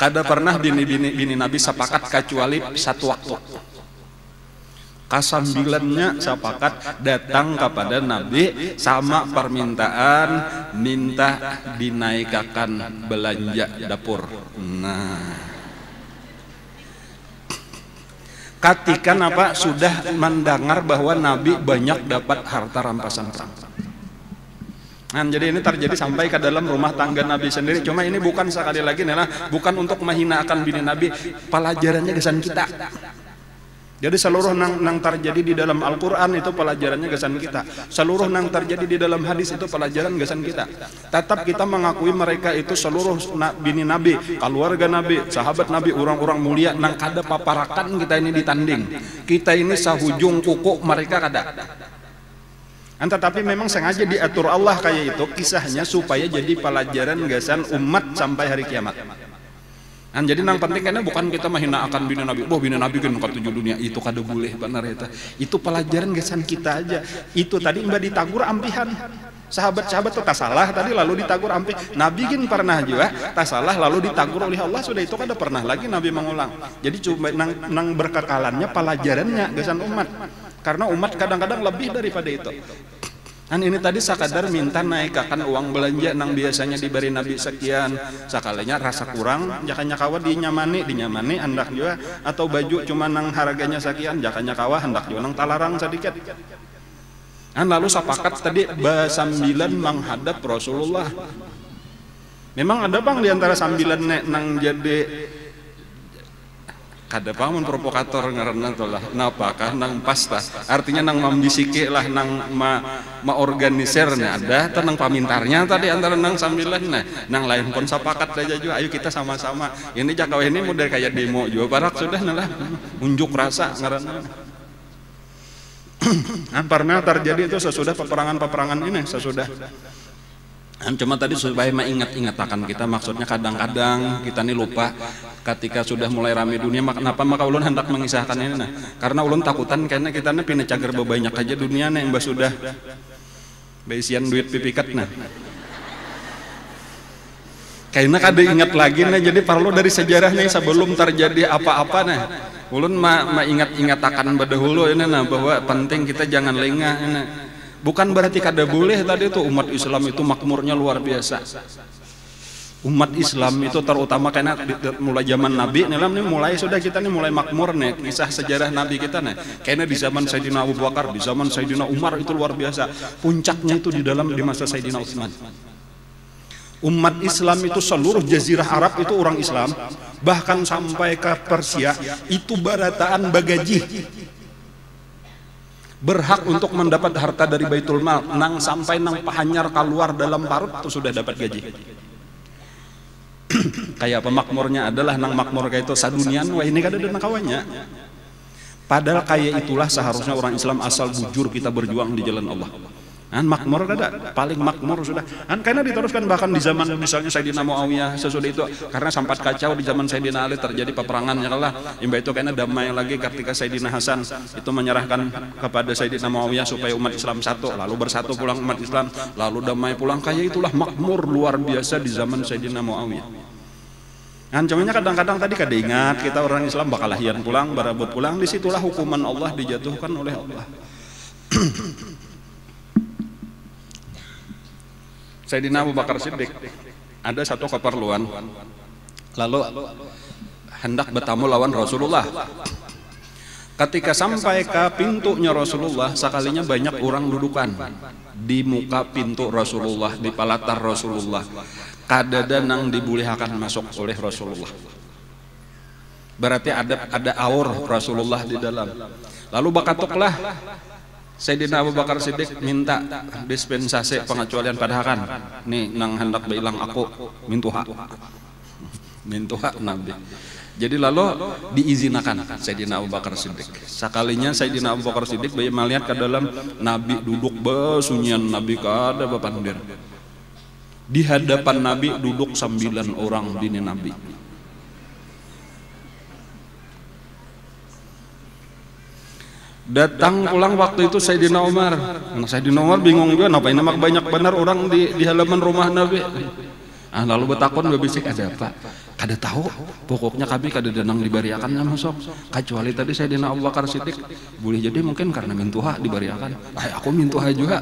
Kada pernah bini-bini bini Nabi sepakat kecuali satu waktu. Kasambilannya sepakat datang kepada Nabi sama permintaan minta dinaikkan belanja dapur. Nah. Ketika apa sudah mendengar bahwa Nabi banyak dapat harta rampasan perang. Nah, jadi ini terjadi sampai ke dalam rumah tangga Nabi sendiri. Cuma ini bukan sekali lagi nih, bukan untuk menghinakan bini Nabi. Pelajarannya kesan kita. Jadi seluruh nang, nang terjadi di dalam Al-Quran itu pelajarannya kesan kita. Seluruh nang terjadi di dalam hadis itu pelajaran kesan kita. Tetap kita mengakui mereka itu seluruh bini Nabi, keluarga Nabi, sahabat Nabi, orang-orang mulia. Nang kada paparakan kita ini ditanding. Kita ini sahujung kuku mereka kada. Tetapi memang sengaja diatur Allah kayak itu kisahnya supaya jadi pelajaran kesan umat sampai hari kiamat. Nah, jadi nang penting karena bukan kita menghina akan bina Nabi. Wah oh, bina Nabi kan muka tujuh dunia itu kada boleh benar ya. Itu pelajaran gesan kita aja. Itu tadi mbak ditagur ampihan. Sahabat-sahabat tuh tak salah tadi lalu ditagur ampih. Nabi kan pernah juga tak salah lalu ditagur oleh Allah sudah itu kada pernah lagi Nabi mengulang. Jadi cuma nang, nang berkekalannya pelajarannya gesan umat. Karena umat kadang-kadang lebih daripada itu. Dan ini tadi sakadar minta naikkan uang belanja nang biasanya diberi Nabi sekian sakalinya rasa kurang jakanya kawa dinyamani dinyamani hendak juga atau baju cuma nang harganya sekian jakanya kawa hendak juga nang talarang sedikit. Dan lalu sepakat tadi basambilan menghadap Rasulullah. Memang ada bang diantara sambilan nek nang jadi kada paman provokator ngaranna lah napakah nang pasta artinya nang membisiki lah nang ma, ma organisernya ada tenang pamintarnya tadi antara nang sambilan nah nang lain pun sepakat saja juga ayo kita sama-sama ini jakawa ini mudah kayak demo juga barak sudah nah lah unjuk rasa ngaranna. Nah, pernah terjadi itu sesudah peperangan-peperangan ini sesudah. Cuma tadi supaya mengingat-ingat akan kita maksudnya kadang-kadang kita ini lupa ketika sudah mulai rame dunia kenapa maka ulun hendak mengisahkan ini nah karena ulun takutan karena kita ini pindah cager bebanyak aja dunia nih mbak sudah beisian duit pipikat nah karena kada ingat lagi nah jadi perlu dari sejarah nih sebelum terjadi apa-apa nah ulun ma, ma ingat-ingat akan badahulu ini nah bahwa penting kita jangan lengah ini. Bukan berarti kada boleh tadi itu umat Islam itu makmurnya luar biasa. Umat Islam itu terutama karena mulai zaman Nabi nih mulai sudah kita nih mulai makmur nih kisah sejarah Nabi kita nih. Karena di zaman Sayyidina Abu Bakar, di zaman Sayyidina Umar itu luar biasa. Puncaknya itu di dalam di masa Sayyidina Utsman. Umat Islam itu seluruh jazirah Arab itu orang Islam, bahkan sampai ke Persia itu barataan bagaji. Berhak untuk mendapat harta dari Baitul Mal nang sampai nang pahanyar keluar dalam parut itu sudah dapat gaji. Kayak pemakmurnya adalah nang makmur kayak itu sadunian wah ini kada ada nakawanya. Padahal kayak itulah seharusnya orang Islam asal jujur kita berjuang di jalan Allah. An makmur kada paling makmur sudah. An karena diteruskan bahkan di zaman misalnya Sayyidina Muawiyah sesudah itu karena sempat kacau di zaman Sayyidina Ali terjadi peperangan ya lah. Imba itu karena damai lagi ketika Sayyidina Hasan itu menyerahkan kepada Sayyidina Muawiyah supaya umat Islam satu lalu bersatu pulang umat Islam lalu damai pulang kayak itulah makmur luar biasa di zaman Sayyidina Muawiyah. Ancamannya kadang-kadang tadi kada ingat kita orang Islam bakal lahian pulang barabut pulang disitulah hukuman Allah dijatuhkan oleh Allah. Sayyidina Abu Bakar Siddiq ada satu keperluan lalu hendak bertamu lawan Rasulullah. Ketika sampai ke pintunya Rasulullah sekalinya banyak orang dudukan di muka pintu Rasulullah di palatar Rasulullah kadada nang dibolehkan masuk oleh Rasulullah berarti ada ada aur Rasulullah di dalam lalu bakatuklah Sayyidina Abu Bakar Siddiq minta dispensasi pengecualian padahakan nih nang hendak bilang aku mintuha mintuha nabi. Jadi lalu diizinkan Sayyidina Abu Bakar Siddiq. Sekalinya Sayyidina Abu Bakar Siddiq melihat ke dalam Nabi duduk besunyian Nabi kada bapandir. Di hadapan Nabi duduk sembilan orang bini Nabi. Datang pulang waktu itu Sayyidina Umar. Nah, Sayyidina Umar bingung juga kenapa ini banyak benar orang di, di halaman rumah Nabi. Ah lalu betakon babisik ada apa? Kada tahu, pokoknya kami kada danang dibariakan sama sok. Kecuali tadi Sayyidina Abu Bakar Siddiq, boleh jadi mungkin karena mintuha dibariakan. Ah aku mintuha juga.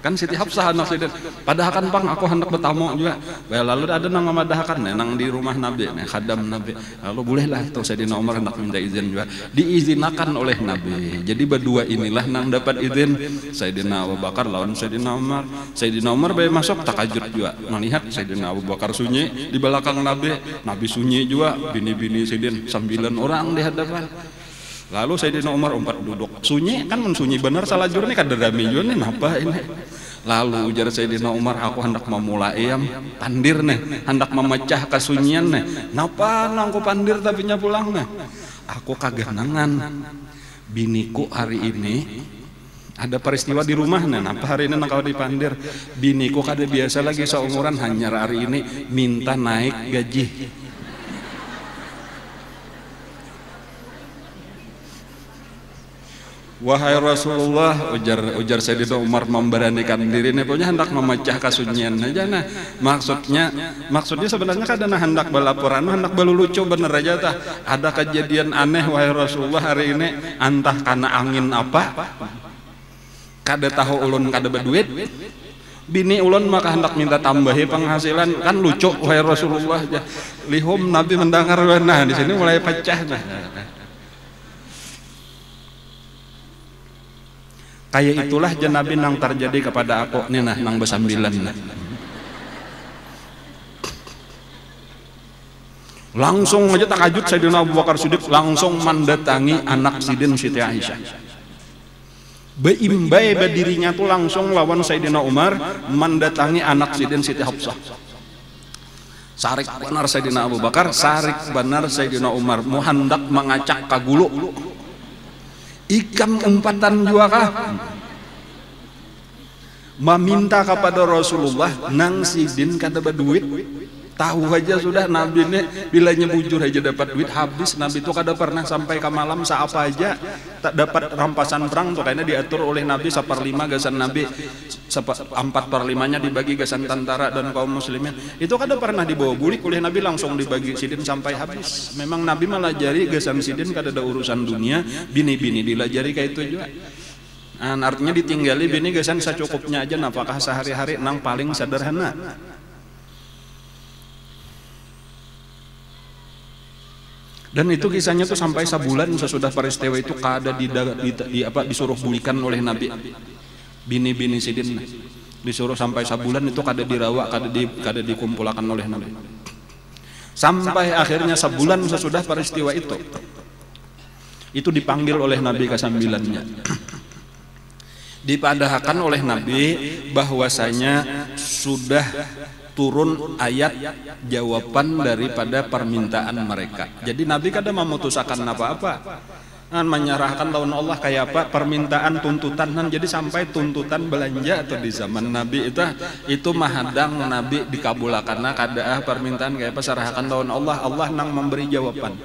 Kan Siti Hafsah anak Siddiq. Padahakan Bang, aku hendak bertamu juga. Well, lalu ada nang memadahakan nang di rumah Nabi, nah khadam Nabi. Lalu bolehlah itu Sayyidina Umar hendak minta izin juga. Diizinakan oleh Nabi. Jadi berdua inilah nang dapat izin Sayyidina Abu Bakar lawan Sayyidina Umar. Sayyidina Umar bae masuk takajud juga. Melihat Sayyidina Abu Bakar sunyi di belakang Nabi, Nabi sunyi juga, bini-bini Sayyidina sembilan orang di hadapan. Lalu Sayyidina Umar umpat duduk sunyi kan mensunyi bener salah jurni kada rame jurni napa ini. Lalu ujar Sayyidina Umar aku hendak memulai yang pandir nih hendak memecah kesunyian nih napa nangku pandir tapi nya pulang nih aku kaganangan biniku hari ini ada peristiwa di rumah nih napa hari ini nang kau dipandir biniku kada biasa lagi seumuran hanya hari ini minta naik gaji. Wahai Rasulullah, ujar ujar Sayyidina Umar memberanikan diri nih, punya hendak memecah kasunyian aja nah. Maksudnya, maksudnya sebenarnya kadang hendak balaporan, hendak balulucu bener aja tah. Ada kejadian aneh wahai Rasulullah hari ini, antah karena angin apa? Kada tahu ulun kada berduit. Bini ulun maka hendak minta tambahi penghasilan kan lucu wahai Rasulullah. Lihum Nabi mendengar nah di sini mulai pecah nah. Kayak itulah jenabi nang terjadi kepada aku nih nah nang besambilan nah. Langsung aja takajud Sayyidina Abu Bakar Siddiq langsung mendatangi anak Sidin Siti Aisyah. Beimbai badirinya tuh langsung lawan Sayyidina Umar mendatangi anak Sidin Siti Hafsah. Sarik benar Sayyidina Abu Bakar, sarik benar Sayyidina Umar, muhandak mengacak kagulu. Ikam umpatan jua kah? Meminta kepada Rasulullah nang sidin kada berduit. Tahu aja sudah Nabi ini bila nyebujur aja dapat duit habis. Nabi itu kada pernah sampai ke malam saapa aja tak dapat rampasan perang tuh karena diatur oleh Nabi seperlima gasan Nabi empat perlimanya dibagi gasan tentara dan kaum muslimin. Itu kada pernah dibawa bulik oleh Nabi langsung dibagi sidin sampai habis. Memang Nabi melajari gasan sidin kada ada urusan dunia, bini-bini dilajari kayak itu juga. Nah, artinya ditinggali bini gasan secukupnya aja nafkah sehari-hari nang paling sederhana. Dan itu kisahnya tuh sampai sebulan sesudah peristiwa itu kada di, di, di apa disuruh bulikan oleh Nabi. Bini-bini sidin disuruh sampai sebulan itu kada dirawat, kada di, kada dikumpulkan oleh Nabi. Sampai akhirnya sebulan sesudah peristiwa itu. Itu dipanggil oleh Nabi kesambilannya. Dipadahkan oleh Nabi bahwasanya sudah turun ayat jawaban daripada permintaan mereka. Jadi Nabi kada memutuskan apa-apa. Nah, menyerahkan lawan Allah kayak apa permintaan tuntutan. Nah, jadi sampai tuntutan belanja atau di zaman Nabi itu itu mahadang Nabi dikabulakan kada permintaan kayak apa serahkan lawan Allah, Allah nang memberi jawaban.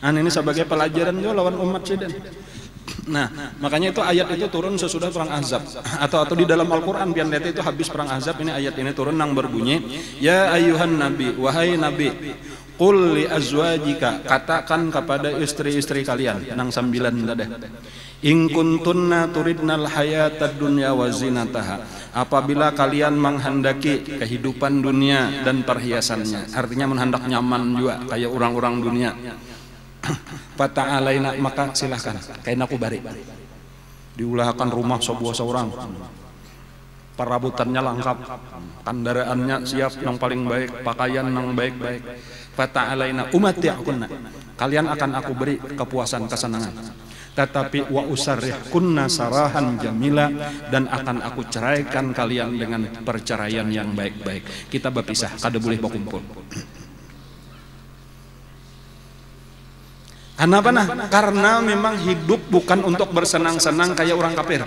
Nah, ini sebagai pelajaran juga lawan umat sidin. Nah, makanya itu ayat itu turun sesudah perang Ahzab atau atau di dalam Al-Qur'an pian lihat itu habis perang Ahzab ini ayat ini turun nang berbunyi ya ayuhan nabi wahai nabi qul li azwajika katakan kepada istri-istri kalian nang sembilan tadi in kuntunna turidnal hayatad dunya wa zinataha apabila kalian menghendaki kehidupan dunia dan perhiasannya artinya menghendak nyaman juga kayak orang-orang dunia fata'alaina maka silahkan kain aku bari diulahkan rumah sebuah seorang perabotannya lengkap kendaraannya siap yang paling baik pakaian yang baik-baik fata'alaina umati akunna kalian akan aku beri kepuasan kesenangan tetapi wa usarrihkunna sarahan jamila, dan akan aku ceraikan kalian dengan perceraian yang baik-baik. Kita berpisah, kada boleh berkumpul. Kenapa nah? Karena memang hidup bukan untuk bersenang-senang kayak orang kafir.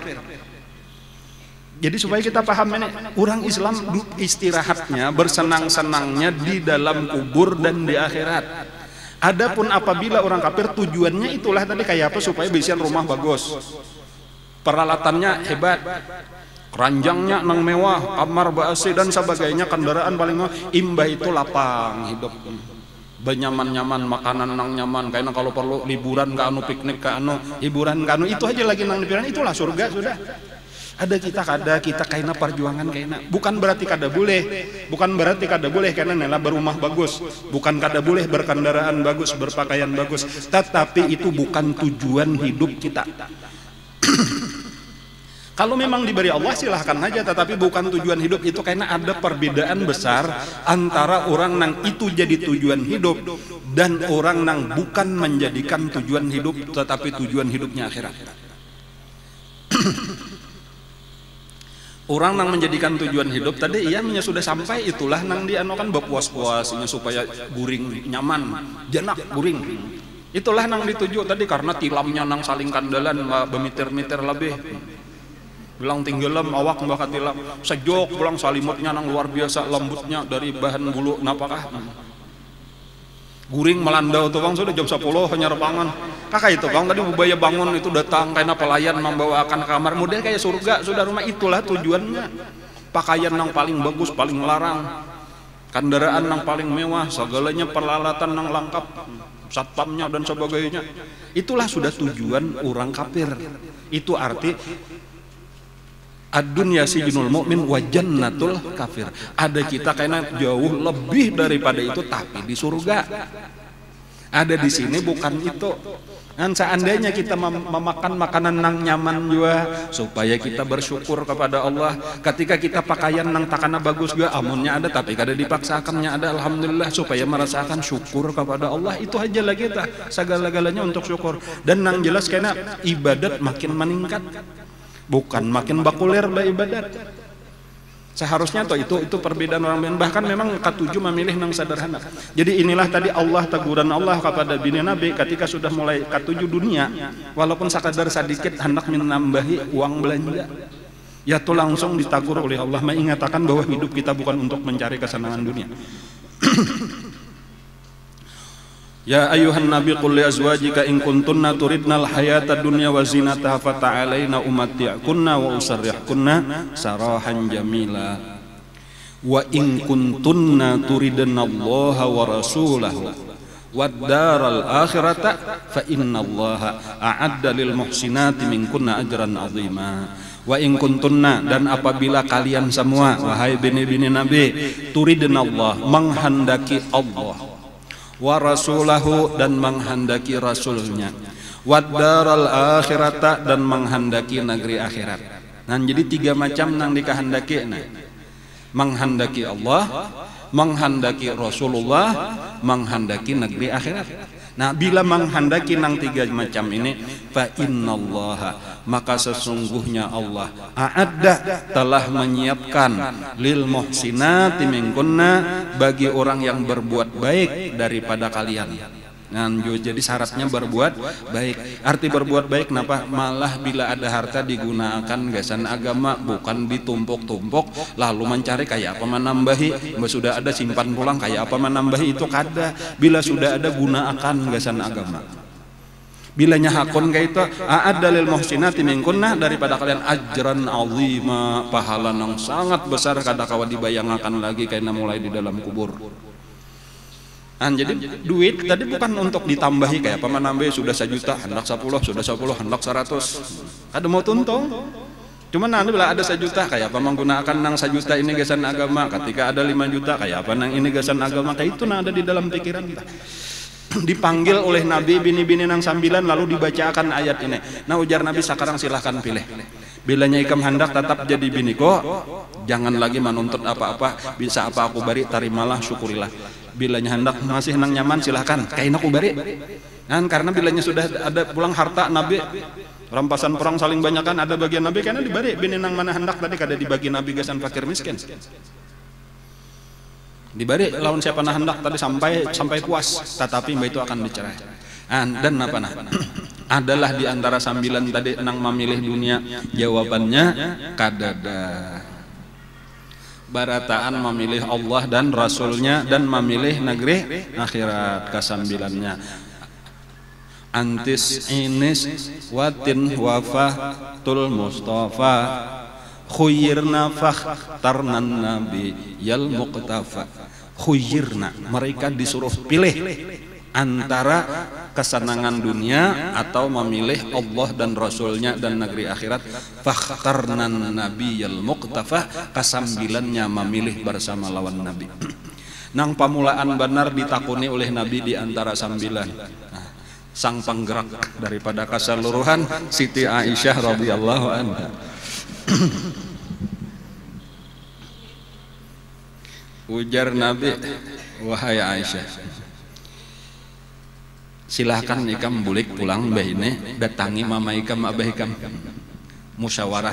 Jadi supaya kita paham ini, orang Islam istirahatnya, bersenang-senangnya di dalam kubur dan di akhirat. Adapun apabila orang kafir tujuannya itulah tadi kayak apa, supaya bisa rumah bagus, peralatannya hebat, keranjangnya nang mewah, kamar ba a ce dan sebagainya, kendaraan paling mewah, imbah itu lapang hidup. Benyaman-nyaman, makanan nang nyaman, karena kalau perlu liburan ke anu, piknik ke anu, hiburan ke anu, itu aja lagi nang liburan, itulah surga sudah. Ada kita kada kita kaina perjuangan kaina, bukan berarti kada boleh, bukan berarti kada boleh karena nela berumah bagus, bukan kada boleh berkendaraan bagus, berpakaian bagus, tetapi itu bukan tujuan hidup kita. Kalau memang diberi Allah silahkan aja, tetapi bukan tujuan hidup itu, karena ada perbedaan besar antara orang nang itu jadi tujuan hidup dan orang nang bukan menjadikan tujuan hidup tetapi tujuan hidupnya akhirat. Orang nang menjadikan tujuan hidup tadi ia ya, sudah sampai, itulah nang dianokan berpuas-puasnya supaya guring nyaman, jenak guring. Itulah nang dituju tadi, karena tilamnya nang saling kandalan, bemitir-mitir lebih. Bilang tinggelam awak mbak katilam sejok pulang, salimutnya nang luar biasa lembutnya dari bahan bulu napakah guring melanda tukang sudah jam sepuluh hanya repangan kakak itu bang tadi bubaya bangun itu datang karena pelayan membawakan kamar model kayak surga sudah rumah, itulah tujuannya. Pakaian nang paling bagus, paling larang, kendaraan nang paling mewah, segalanya peralatan nang lengkap, satpamnya dan sebagainya, itulah sudah tujuan orang kafir. Itu arti ad-dunya sijnul mu'min wa jannatul kafir. Ada kita kayaknya jauh lebih daripada itu tapi di surga. Ada di sini bukan itu. Dan seandainya kita mem memakan makanan nang nyaman juga supaya kita bersyukur kepada Allah. Ketika kita pakaian nang takana bagus juga, amunnya ada tapi kada dipaksakannya ada, alhamdulillah supaya merasakan syukur kepada Allah. Itu aja lagi kita segala-galanya untuk syukur. Dan nang jelas kayaknya ibadat makin meningkat, bukan makin bakuler beribadat. Seharusnya toh itu itu perbedaan orang lain. Bahkan memang ketujuh memilih nang sederhana. Jadi inilah tadi Allah, teguran Allah kepada bini Nabi ketika sudah mulai ketujuh dunia, walaupun sekadar sedikit hendak menambahi uang belanja, yaitu langsung ditagur oleh Allah mengatakan bahwa hidup kita bukan untuk mencari kesenangan dunia. Ya ayuhan nabi qul li azwajika in kuntunna turidnal hayata dunya wa zinataha fata'alaina umatti'kunna wa usarrihkunna sarahan jamila wa in kuntunna turidnallaha wa rasulahu wad-daral akhirata fa innallaha a'adda lil muhsinati minkunna ajran 'azima. Wa in kuntunna, dan apabila kalian semua wahai bini-bini Nabi, turidnallah, menghendaki Allah, wa rasulahu, dan menghendaki rasulnya, wad daral akhirata, dan menghendaki negeri akhirat. Nah jadi tiga macam nang dikehendaki, nah menghendaki Allah, menghendaki Rasulullah, menghendaki negeri akhirat. Nah bila menghendaki nang tiga macam ini, fa innallaha, maka sesungguhnya Allah, a'adda, telah menyiapkan, lil muhsinati minkunna, bagi orang yang berbuat baik daripada kalian. Nah, jadi syaratnya berbuat baik. Arti berbuat baik kenapa? Malah bila ada harta digunakan gasan agama, bukan ditumpuk-tumpuk lalu mencari kayak apa menambahi, sudah ada simpan pulang kayak apa menambahi, itu kada. Bila sudah ada gunakan gasan agama. Bilanya hakun kayak itu, a'adda lil muhsinati minkunna, daripada kalian ajran 'azima, pahala yang sangat besar kada kawa dibayangkan lagi karena mulai di dalam kubur. An, jadi duit tadi bukan untuk ditambahi kayak paman nambah sudah sejuta hendak sepuluh, sudah sepuluh hendak seratus, kada mau tuntung. Cuman nanti bila ada sejuta kayak apa menggunakan nang sejuta ini gasan agama, ketika ada lima juta kayak apa nang ini gasan agama, kayak itu nah ada di dalam pikiran kita. dipanggil oleh Nabi bini-bini nang sambilan lalu dibacakan ayat ini. Nah ujar Nabi, sekarang silahkan pilih. Bila Nyai Kem Handak tetap jadi biniko, jangan lagi menuntut apa-apa, bisa apa aku bari tarimalah syukurilah. Bila Nyai Handak masih nang nyaman silahkan kain aku bari. Dan karena bilanya sudah ada pulang harta Nabi, rampasan perang saling banyakan ada bagian Nabi karena dibari bini nang mana Handak tadi kada dibagi Nabi gasan fakir miskin. Dibari lawan siapa nah hendak tadi sampai sampai puas, tetapi mbak itu akan dicerai. Dan, dan apa nah? Adalah diantara sambilan tadi nang memilih dunia. Jawabannya kadada. Barataan memilih Allah dan Rasulnya dan memilih negeri akhirat kesambilannya. Antis inis watin wafatul Mustafa. Khuyirna fakhtarnan nabi yal muqtafa. Khuyirna, mereka disuruh pilih antara kesenangan dunia atau memilih Allah dan Rasulnya dan negeri akhirat. Fakhtarnan nabi yal muqtafa, kesambilannya memilih bersama lawan nabi. Nang pamulaan benar ditakuni oleh nabi diantara sambilan. Nah, sang penggerak daripada keseluruhan Siti Aisyah radhiyallahu anha. Ujar Nabi, wahai Aisyah, silahkan ikam bulik pulang bah ini, datangi mama ikam abah ikam musyawarah.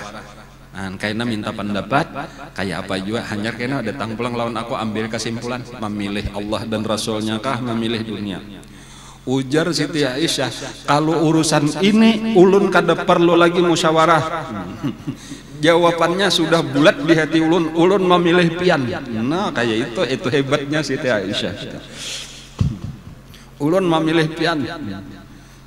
Nah, kayaknya minta pendapat kayak apa juga, hanya kayaknya datang pulang lawan aku ambil kesimpulan, memilih Allah dan Rasulnya kah memilih dunia. Ujar Siti Aisyah, kalau urusan ini ulun kada perlu lagi musyawarah. Jawabannya sudah bulat di hati ulun, ulun memilih pian. Nah kayak itu, itu hebatnya Siti Aisyah. Ulun memilih pian,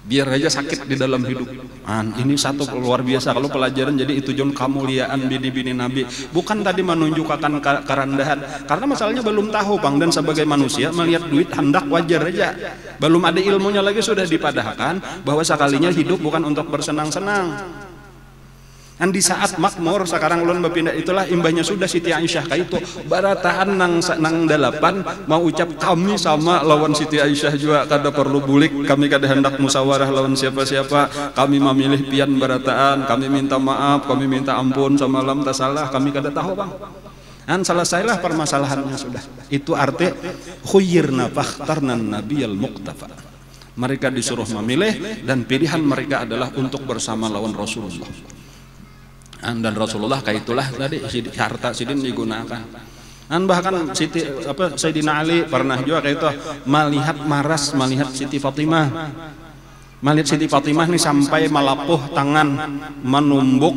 biar aja sakit di dalam hidup. Nah, ini satu luar biasa kalau pelajaran, jadi itu John kemuliaan bini-bini Nabi. Bukan tadi menunjukkan kerendahan, karena masalahnya belum tahu Bang, dan sebagai manusia melihat duit hendak wajar aja. Belum ada ilmunya lagi sudah dipadahkan bahwa sekalinya hidup bukan untuk bersenang-senang. Dan di saat makmur sekarang ulun berpindah, itulah imbahnya sudah Siti Aisyah kayak itu. Barataan nang nang dalapan mau ucap kami sama lawan Siti Aisyah juga kada perlu bulik, kami kada hendak musyawarah lawan siapa-siapa, kami memilih pian barataan, kami minta maaf, kami minta ampun semalam tasalah, kami kada tahu Bang. Dan selesailah permasalahannya sudah. Itu arti khuyirna fakhtarnan nabiyal muqtafa. Mereka disuruh memilih dan pilihan mereka adalah untuk bersama lawan Rasulullah. Dan Rasulullah kayak itulah tadi harta sidin digunakan. Dan bahkan Siti apa Sayyidina Ali pernah juga kayak itu melihat maras melihat Siti Fatimah. Melihat Siti Fatimah nih sampai malapuh tangan menumbuk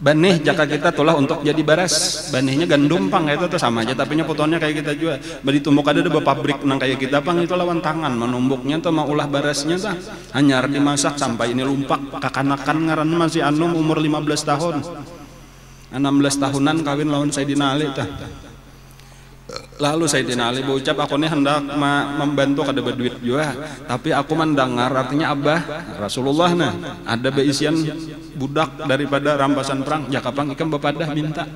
benih jaka kita tulah untuk jadi baras. Benihnya gandum pang kayak itu sama aja tapi nya fotonya kayak kita juga. Beri tumbuk ada ada pabrik nang kayak kita pang itu lawan tangan menumbuknya tuh mau ulah barasnya tuh hanyar dimasak sampai ini lumpak kakanakan ngaran masih anum umur lima belas tahun. enam belas tahunan kawin lawan Sayyidina Ali tuh. Lalu Sayyidina Ali berucap aku ini hendak membantu kada berduit juga tapi aku mendengar artinya abah Rasulullah nah ada beisian budak daripada rampasan perang jakapang ikam bepadah minta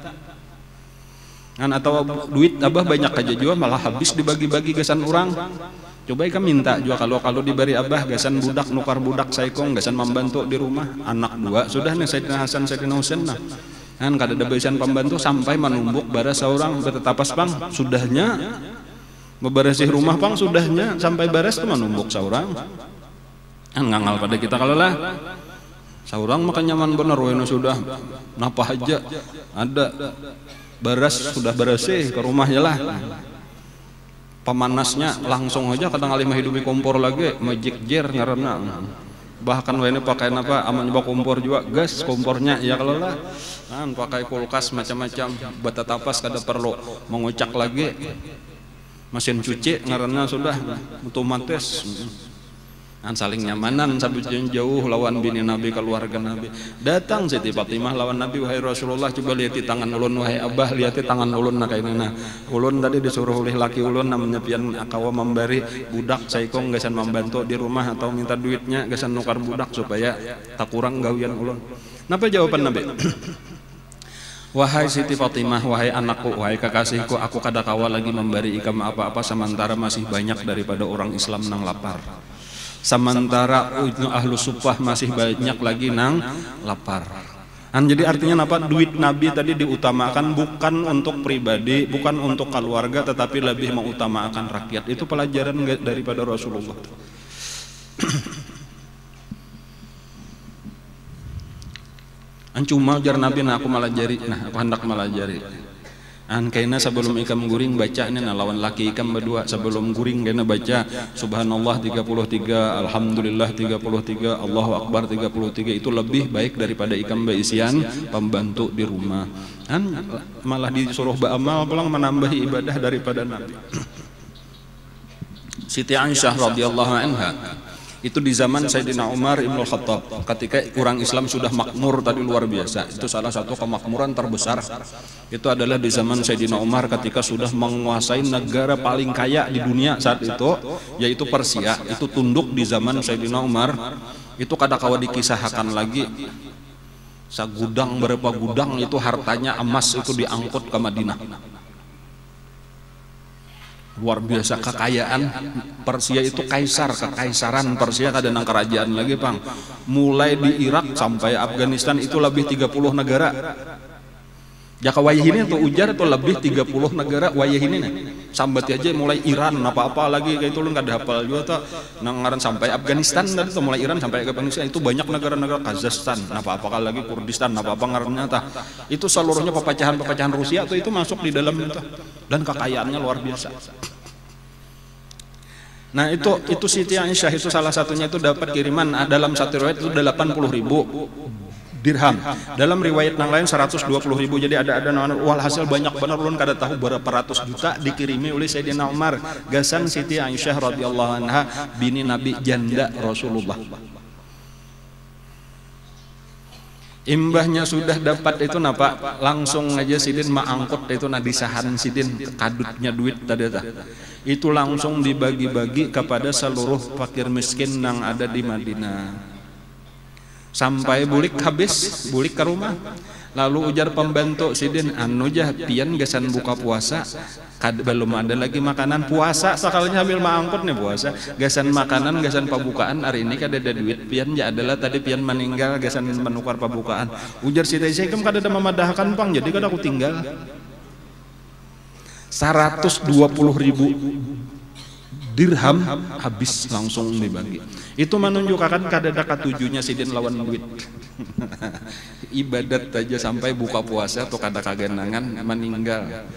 kan atau duit abah banyak aja juga malah habis dibagi-bagi gasan orang coba ikam minta juga kalau kalau diberi abah gasan budak nukar budak saikong gasan membantu di rumah anak dua sudah nih Sayyidina Hasan Sayyidina Husain nah kan kada ada bisian pembantu sampai menumbuk baras seorang bertetapas pang sudahnya memberesih rumah pang sudahnya sampai baras itu menumbuk seorang kan ngangal pada kita kalau lah seorang maka nyaman bener weno sudah napah aja ada baras sudah beresih ke rumahnya lah pemanasnya langsung aja kadang alih menghidupi kompor lagi magic jar karena bahkan wene pakai apa aman nyoba kompor juga gas kompornya ya kalau lah kan pakai kulkas macam-macam bata tapas kada perlu mengucak lagi mesin cuci karena sudah otomatis kan saling nyamanan sampai jauh lawan bini Nabi keluarga Nabi datang Siti Fatimah lawan Nabi wahai Rasulullah coba lihat di tangan ulun wahai abah lihat di tangan ulun nah kayak nah ulun tadi disuruh oleh laki ulun namanya pian akawa memberi budak saikong gasan membantu di rumah atau minta duitnya gasan nukar budak supaya tak kurang gawian ulun napa jawaban Nabi Wahai Siti Fatimah, wahai anakku, wahai kekasihku, aku kadakawa lagi memberi ikam apa-apa sementara masih banyak daripada orang Islam nang lapar. Sementara ahlu supah masih banyak lagi nang lapar. Dan jadi artinya apa? Duit Nabi tadi diutamakan bukan untuk pribadi, bukan untuk keluarga, tetapi lebih mengutamakan rakyat. Itu pelajaran daripada Rasulullah. Cuma ujar Nabi, nah aku malah jari, nah aku hendak malah jari. An kaina sebelum ikam guring baca ini, nah lawan laki ikam berdua sebelum guring kaina baca Subhanallah tiga puluh tiga, Alhamdulillah tiga puluh tiga, Allahu Akbar tiga puluh tiga. Itu lebih baik daripada ikam baisian pembantu di rumah. An malah disuruh ba'amal pulang menambahi ibadah daripada Nabi. Siti Aisyah radhiyallahu anha, itu di zaman Sayyidina Umar Ibn Khattab, ketika orang Islam sudah makmur tadi luar biasa. Itu salah satu kemakmuran terbesar, itu adalah di zaman Sayyidina Umar ketika sudah menguasai negara paling kaya di dunia saat itu, yaitu Persia. Itu tunduk di zaman Sayyidina Umar. Itu kadang-kadang dikisahkan lagi, sagudang berapa gudang itu hartanya emas itu diangkut ke Madinah. Luar biasa kekayaan Persia itu, kaisar kekaisaran Persia, kadang kerajaan lagi pang, mulai di Irak sampai Afghanistan itu lebih tiga puluh negara. Jaka wayahini atau ujar itu lebih tiga puluh negara wayahini nih. Sambat aja mulai Iran apa-apa lagi kayak itu lu nggak dihafal juga tuh. Nangaran sampai Afghanistan tadi tuh, mulai Iran sampai Afghanistan itu banyak negara-negara, Kazakhstan, apa-apa lagi Kurdistan, apa-apa ngarannya tuh. Itu seluruhnya pepecahan-pepecahan Rusia tuh itu masuk di dalam itu, dan kekayaannya luar biasa. Nah itu itu Siti Aisyah itu salah satunya itu dapat kiriman dalam satu riwayat itu delapan puluh ribu. Dirham. Dalam riwayat yang lain seratus dua puluh ribu. Jadi ada ada walhasil banyak benar ulun kada tahu berapa ratus juta dikirimi oleh Sayyidina Umar gasan Siti Aisyah radhiyallahu anha bini Nabi, janda Rasulullah. Imbahnya sudah dapat itu napa langsung aja sidin ma'angkut itu nadi sahan sidin kadutnya duit tadi ta. Itu langsung dibagi-bagi kepada seluruh fakir miskin yang ada di Madinah. Sampai bulik habis, bulik ke rumah. Lalu ujar pembantu sidin, anu jah pian gesan buka puasa, kad, belum ada lagi makanan puasa. Sekalinya ambil mangkut nih puasa. Gesan makanan, gesan pabukaan hari ini kada ada duit pian ya adalah tadi pian meninggal gesan menukar pabukaan. Ujar sidin, saya kada ada memadahkan pang, jadi kada aku tinggal. seratus dua puluh ribu. Dirham habis langsung dibagi. Itu menunjukkan kadada tujuhnya sidin lawan duit. Ibadat aja sampai buka puasa atau kada kagenangan meninggal.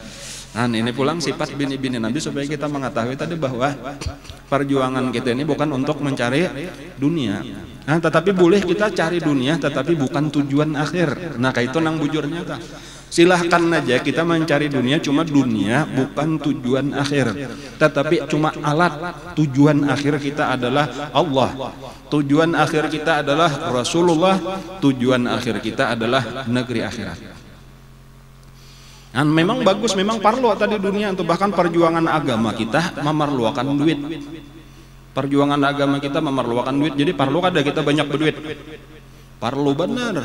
Nah ini pulang sifat bini-bini Nabi supaya kita mengetahui tadi bahwa perjuangan kita ini bukan untuk mencari dunia. Nah tetapi boleh kita cari dunia tetapi bukan tujuan akhir. Nah kayak itu nang bujurnya ta. Silahkan aja kita mencari dunia, cuma dunia bukan tujuan akhir, tetapi cuma alat. Tujuan akhir kita adalah Allah, tujuan akhir kita adalah Rasulullah, tujuan akhir kita adalah negeri akhirat. Dan memang bagus, memang perlu tadi dunia untuk bahkan perjuangan agama kita memerlukan duit. Perjuangan agama kita memerlukan duit, jadi perlu ada kita banyak berduit, perlu benar.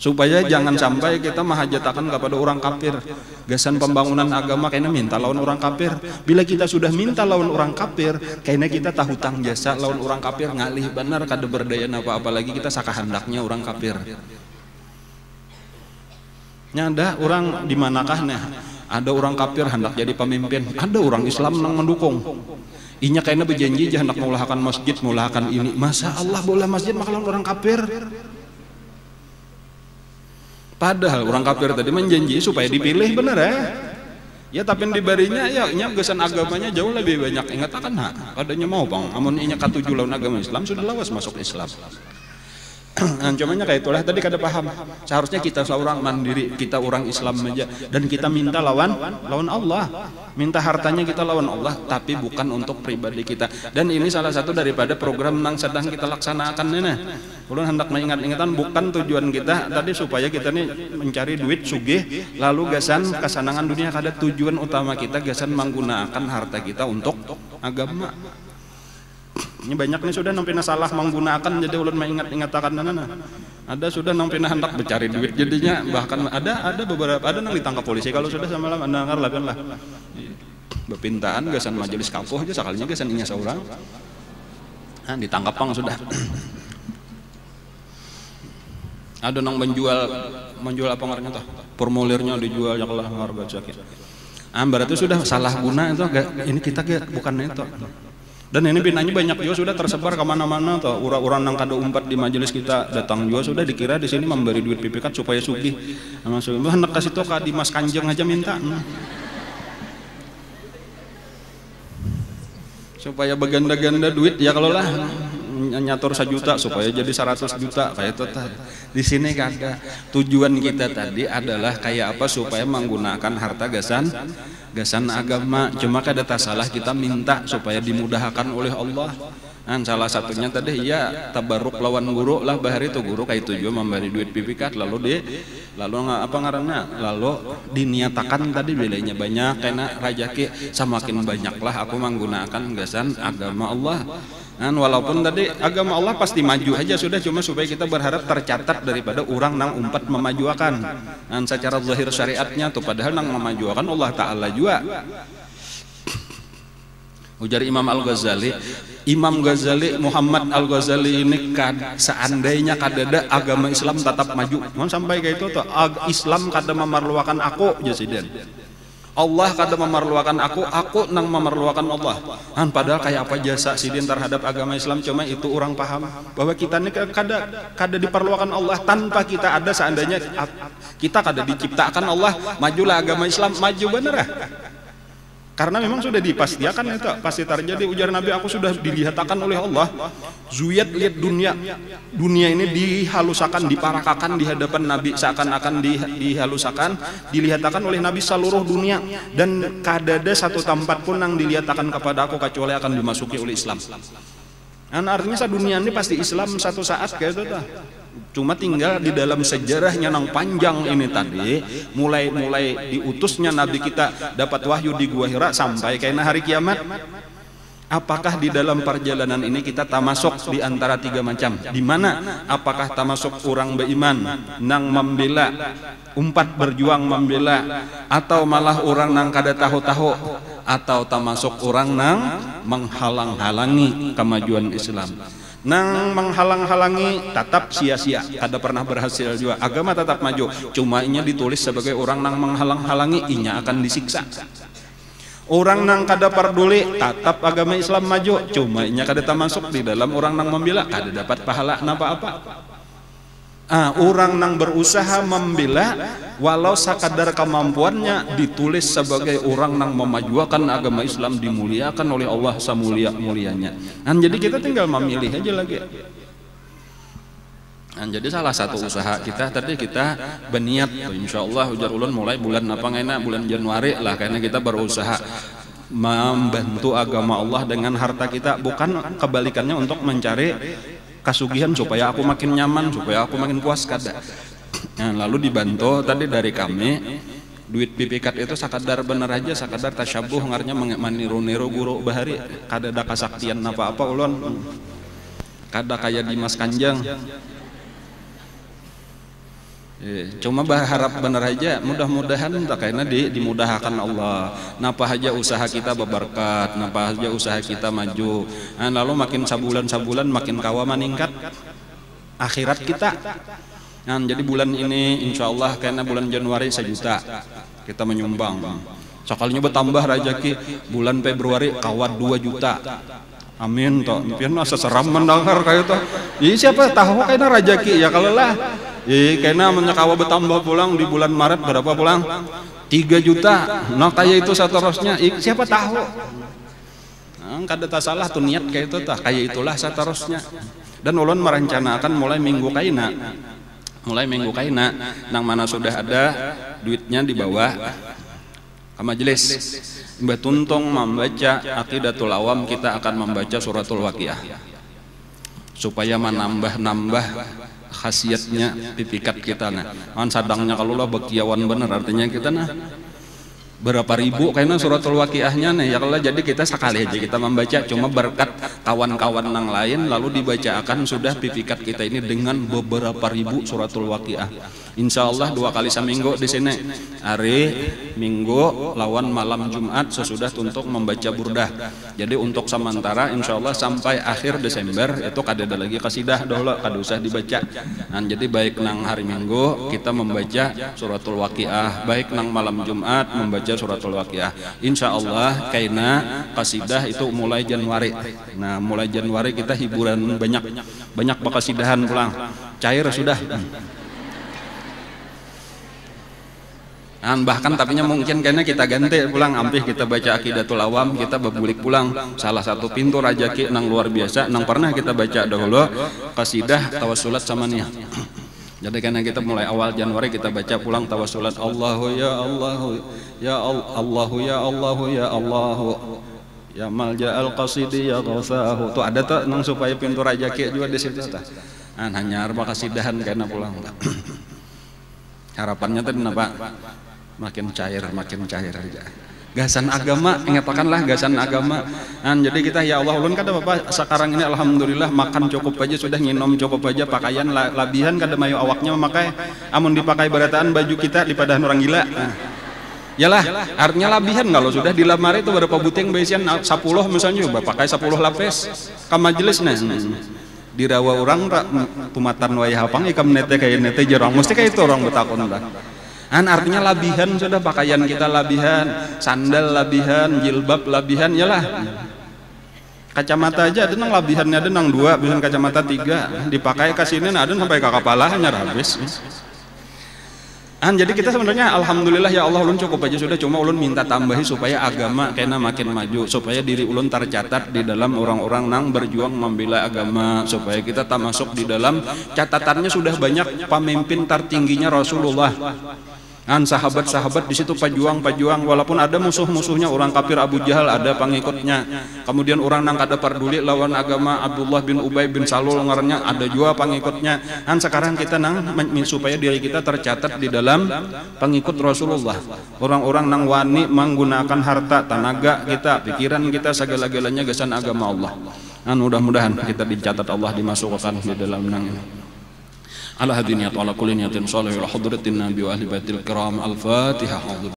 Supaya, supaya jangan sampai kita menghajatakan kepada orang kafir. Gasan pembangunan agama kayaknya minta lawan orang kafir. Bila kita sudah minta lawan orang kafir, kayaknya kita tak hutang jasa lawan orang kafir, ngalih benar kada berdayaan apa-apa lagi kita sakahandaknya orang kafir. Nyada orang di manakah nah? Ada orang kafir hendak jadi pemimpin, ada orang Islam yang mendukung. Inya kayaknya berjanji hendak mulahkan masjid, mulahkan ini. Masa Allah boleh masjid maka lawan orang kafir? Padahal orang kafir tadi menjanji supaya dipilih benar ya. Ya tapi dibarinya ya nya gesan agamanya jauh lebih banyak ingat akan hak. Kadanya mau bang, amun inya katuju lawan agama Islam sudah lawas masuk Islam. Ancamannya kayak itulah tadi kada paham. Seharusnya kita seorang mandiri, kita orang Islam aja dan kita minta lawan lawan Allah. Minta hartanya kita lawan Allah tapi bukan untuk pribadi kita. Dan ini salah satu daripada program yang sedang kita laksanakan nih. Ulun hendak mengingat-ingatan bukan tujuan kita tadi supaya kita nih mencari duit sugih lalu gasan kesenangan dunia, kada tujuan utama kita gasan menggunakan harta kita untuk agama. Ini banyak nih sudah nang pina salah menggunakan jadi ulun mengingat-ingatakan nana. Ada sudah nang pina hendak mencari duit jadinya bahkan ada ada beberapa ada nang ditangkap polisi kalau sudah sama lah nangar laban lah. Bepintaan gasan majelis kapoh aja sakalinya gasan inya seorang. Nah, ditangkap pang sudah. Ada nang menjual menjual apa ngarannya toh? Formulirnya dijual ya Allah harga sakit. Ah berarti sudah salah guna itu ini kita bukan itu. Dan ini binanya banyak juga sudah tersebar kemana-mana toh, ura-ura nang kada umpat di majelis kita datang juga sudah dikira di sini memberi duit pipikat supaya sugih. Masuk hendak kasih toka di Mas Kanjeng aja minta. Nah. Supaya beganda-ganda duit ya kalau lah nyatur sejuta supaya jadi seratus juta kayak itu tadi. Di sini kata tujuan kita tadi adalah kayak apa supaya menggunakan harta gasan gasan agama, cuma kada tasalah kita minta supaya dimudahkan oleh Allah. Nah, salah satunya tadi ya tabarruk lawan guru lah bahari itu guru kayak itu juga memberi duit pipikat lalu dia lalu apa ngaranna lalu diniatakan tadi bilainya banyak kena rajaki semakin banyaklah aku menggunakan gasan agama Allah. Nah, walaupun tadi agama Allah pasti maju aja sudah cuma supaya kita berharap tercatat daripada orang nang umpat memajuakan. Nah, secara zahir syariatnya tuh padahal nang memajuakan Allah Ta'ala juga. Ujar Imam Al-Ghazali, Imam Ghazali Muhammad Al-Ghazali ini kad, seandainya kadada agama Islam tetap maju. Mau sampai kayak itu tuh Islam kada memerluakan aku jasiden. Allah kada memerluakan aku, aku nang memerluakan Allah. Han padahal kayak apa jasa sidin terhadap agama Islam cuma itu orang paham bahwa kita ini kada kada diperluakan Allah tanpa kita ada seandainya kita kada diciptakan Allah majulah agama Islam maju bener ah. Karena memang sudah dipastikan itu pasti terjadi ujar Nabi aku sudah dilihatakan oleh Allah zuyat lihat dunia dunia ini dihalusakan diparakakan di hadapan Nabi seakan-akan dihalusakan dilihatakan oleh Nabi seluruh dunia dan kadada satu tempat pun yang dilihatakan kepada aku kecuali akan dimasuki oleh Islam. Nah, artinya dunia ini pasti Islam satu saat kayak itu tuh. Cuma tinggal di dalam sejarahnya nang panjang ini tadi mulai mulai diutusnya Nabi kita dapat wahyu di Gua Hira sampai kena hari kiamat. Apakah di dalam perjalanan ini kita tamasuk di antara tiga macam? Di mana? Apakah tamasuk orang beriman nang membela, umpat berjuang membela, atau malah orang nang kada tahu-tahu, atau tamasuk orang nang menghalang-halangi kemajuan Islam? Nang menghalang-halangi tetap sia-sia, kada pernah berhasil juga. Agama tetap maju, cuma inya ditulis sebagai orang nang menghalang-halangi, inya akan disiksa. Orang nang kada peduli, tetap agama Islam maju, cuma inya kada termasuk di dalam orang nang membela, kada dapat pahala napa-apa. Ah, orang nang berusaha membela walau sekadar kemampuannya ditulis sebagai orang nang memajukan agama Islam dimuliakan oleh Allah semulia-mulianya. Nah, jadi kita tinggal memilih aja lagi. Nah, jadi salah satu usaha kita tadi kita berniat insya Allah ujar ulun mulai bulan apa ngena bulan Januari lah karena kita berusaha membantu agama Allah dengan harta kita bukan kebalikannya untuk mencari kasugihan supaya aku makin nyaman supaya aku makin puas kada. Nah, lalu dibantu tadi dari kami duit pipikat itu sakadar bener aja sakadar tasyabuh ngarnya meniru-niru guru bahari kada ada kasaktian apa-apa ulun kada kayak Dimas Kanjeng. Cuma berharap benar aja mudah-mudahan tak karena di, dimudahkan Allah. Napa aja usaha kita berberkat, napa aja usaha kita maju. Nah, lalu makin sabulan-sabulan makin kawa meningkat akhirat kita. Nah, jadi bulan ini insya Allah karena bulan Januari sejuta kita menyumbang. Soalnya bertambah rajaki bulan Februari kawat dua juta. Amin toh. Pian asa seram mendengar kayak toh. Ih siapa tahu karena rajaki ya kalau lah. Iya, karena menyekawa bertambah pulang di bulan Maret berapa pulang? tiga juta. Nah, kayak itu satu rosnya. Siapa tahu? Nah, kada tasalah tuh niat kayak itu tah. Kayak itulah satu rosnya. Dan ulun merencanakan mulai minggu kaina. Mulai minggu kaina nang mana sudah ada duitnya di bawah majelis. Mbah Tuntong membaca Aqidatul Awam kita akan membaca Suratul Waqiah. Supaya menambah-nambah khasiatnya pipikat kita nah. An sadangnya kalau lah bekiawan bener artinya kita nah berapa ribu karena suratul waqiahnya nih ya Allah. Jadi kita sekali aja kita membaca, cuma berkat kawan-kawan yang lain lalu dibacakan sudah pipikat kita ini dengan beberapa ribu suratul waqiah. Insya Allah dua kali seminggu di sini, hari Minggu lawan malam Jumat sesudah untuk membaca burdah. Jadi untuk sementara insya Allah sampai akhir Desember itu kadada lagi kasidah dahulu kada usah dibaca. Nah, jadi baik nang hari Minggu kita membaca suratul waqiah, baik nang malam Jumat membaca suratul waqiah. Insya Allah kaina kasidah itu mulai Januari. Nah mulai Januari kita hiburan banyak, banyak bakasidahan pulang, cair sudah. Nah, bahkan tapinya mungkin kayaknya kita ganti pulang, ampih kita baca Aqidatul Awam, kita bebulik pulang. Salah satu pintu rajaki nang luar biasa, nang pernah kita baca dahulu kasidah tawassulat samaniyah. Jadi karena kita mulai awal Januari kita baca pulang tawassulat Allahu ya Allahu ya Allahu ya Allahu ya Allahu ya malja al qasidi ya ghasahu. Tuh ada tuh nang supaya pintu rajaki juga di situ tah. Nah, hanya arba kasidahan karena pulang. Harapannya tadi napa? Makin cair, makin cair aja. Gasan agama, ingatkanlah gasan agama. Nah, jadi kita ya Allah ulun kada apa sekarang ini alhamdulillah makan cukup aja sudah, nginom cukup aja, pakaian labihan kada mayu awaknya memakai. Amun dipakai barataan baju kita dipadahan orang gila. Nah. Yalah, artinya labihan kalau sudah di lamari itu berapa buting beisian sepuluh misalnya, pakai sepuluh lapis ka majelis nah. Dirawa orang tumatan wayah hapang ikam nete kayak nete jarang mesti kayak itu orang betakon lah. An artinya labihan sudah, pakaian kita labihan, sandal labihan, jilbab labihan, yalah. Kacamata aja ada nang labihannya, ada nang dua, bisa kacamata tiga, dipakai ke sini ada sampai ke kepalanya habis. An jadi kita sebenarnya alhamdulillah ya Allah ulun cukup aja sudah, cuma ulun minta tambahi supaya agama kena makin maju, supaya diri ulun tercatat di dalam orang-orang nang berjuang membela agama, supaya kita tak masuk di dalam catatannya sudah banyak pemimpin tertingginya Rasulullah. An sahabat-sahabat di situ pejuang-pejuang, walaupun ada musuh-musuhnya orang kafir Abu Jahal ada pengikutnya, kemudian orang nang kada peduli lawan agama Abdullah bin Ubay bin Salul ngarannya ada juga pengikutnya. An sekarang kita nang supaya diri kita tercatat di dalam pengikut Rasulullah, orang-orang nang wani menggunakan harta, tenaga kita, pikiran kita, segala-galanya gasan agama Allah. An mudah-mudahan kita dicatat Allah, dimasukkan di dalam nang ini. على هذه النيات وعلى كل نية صالح وعلى حضرة النبي وأهل بيت الكرام الفاتحة.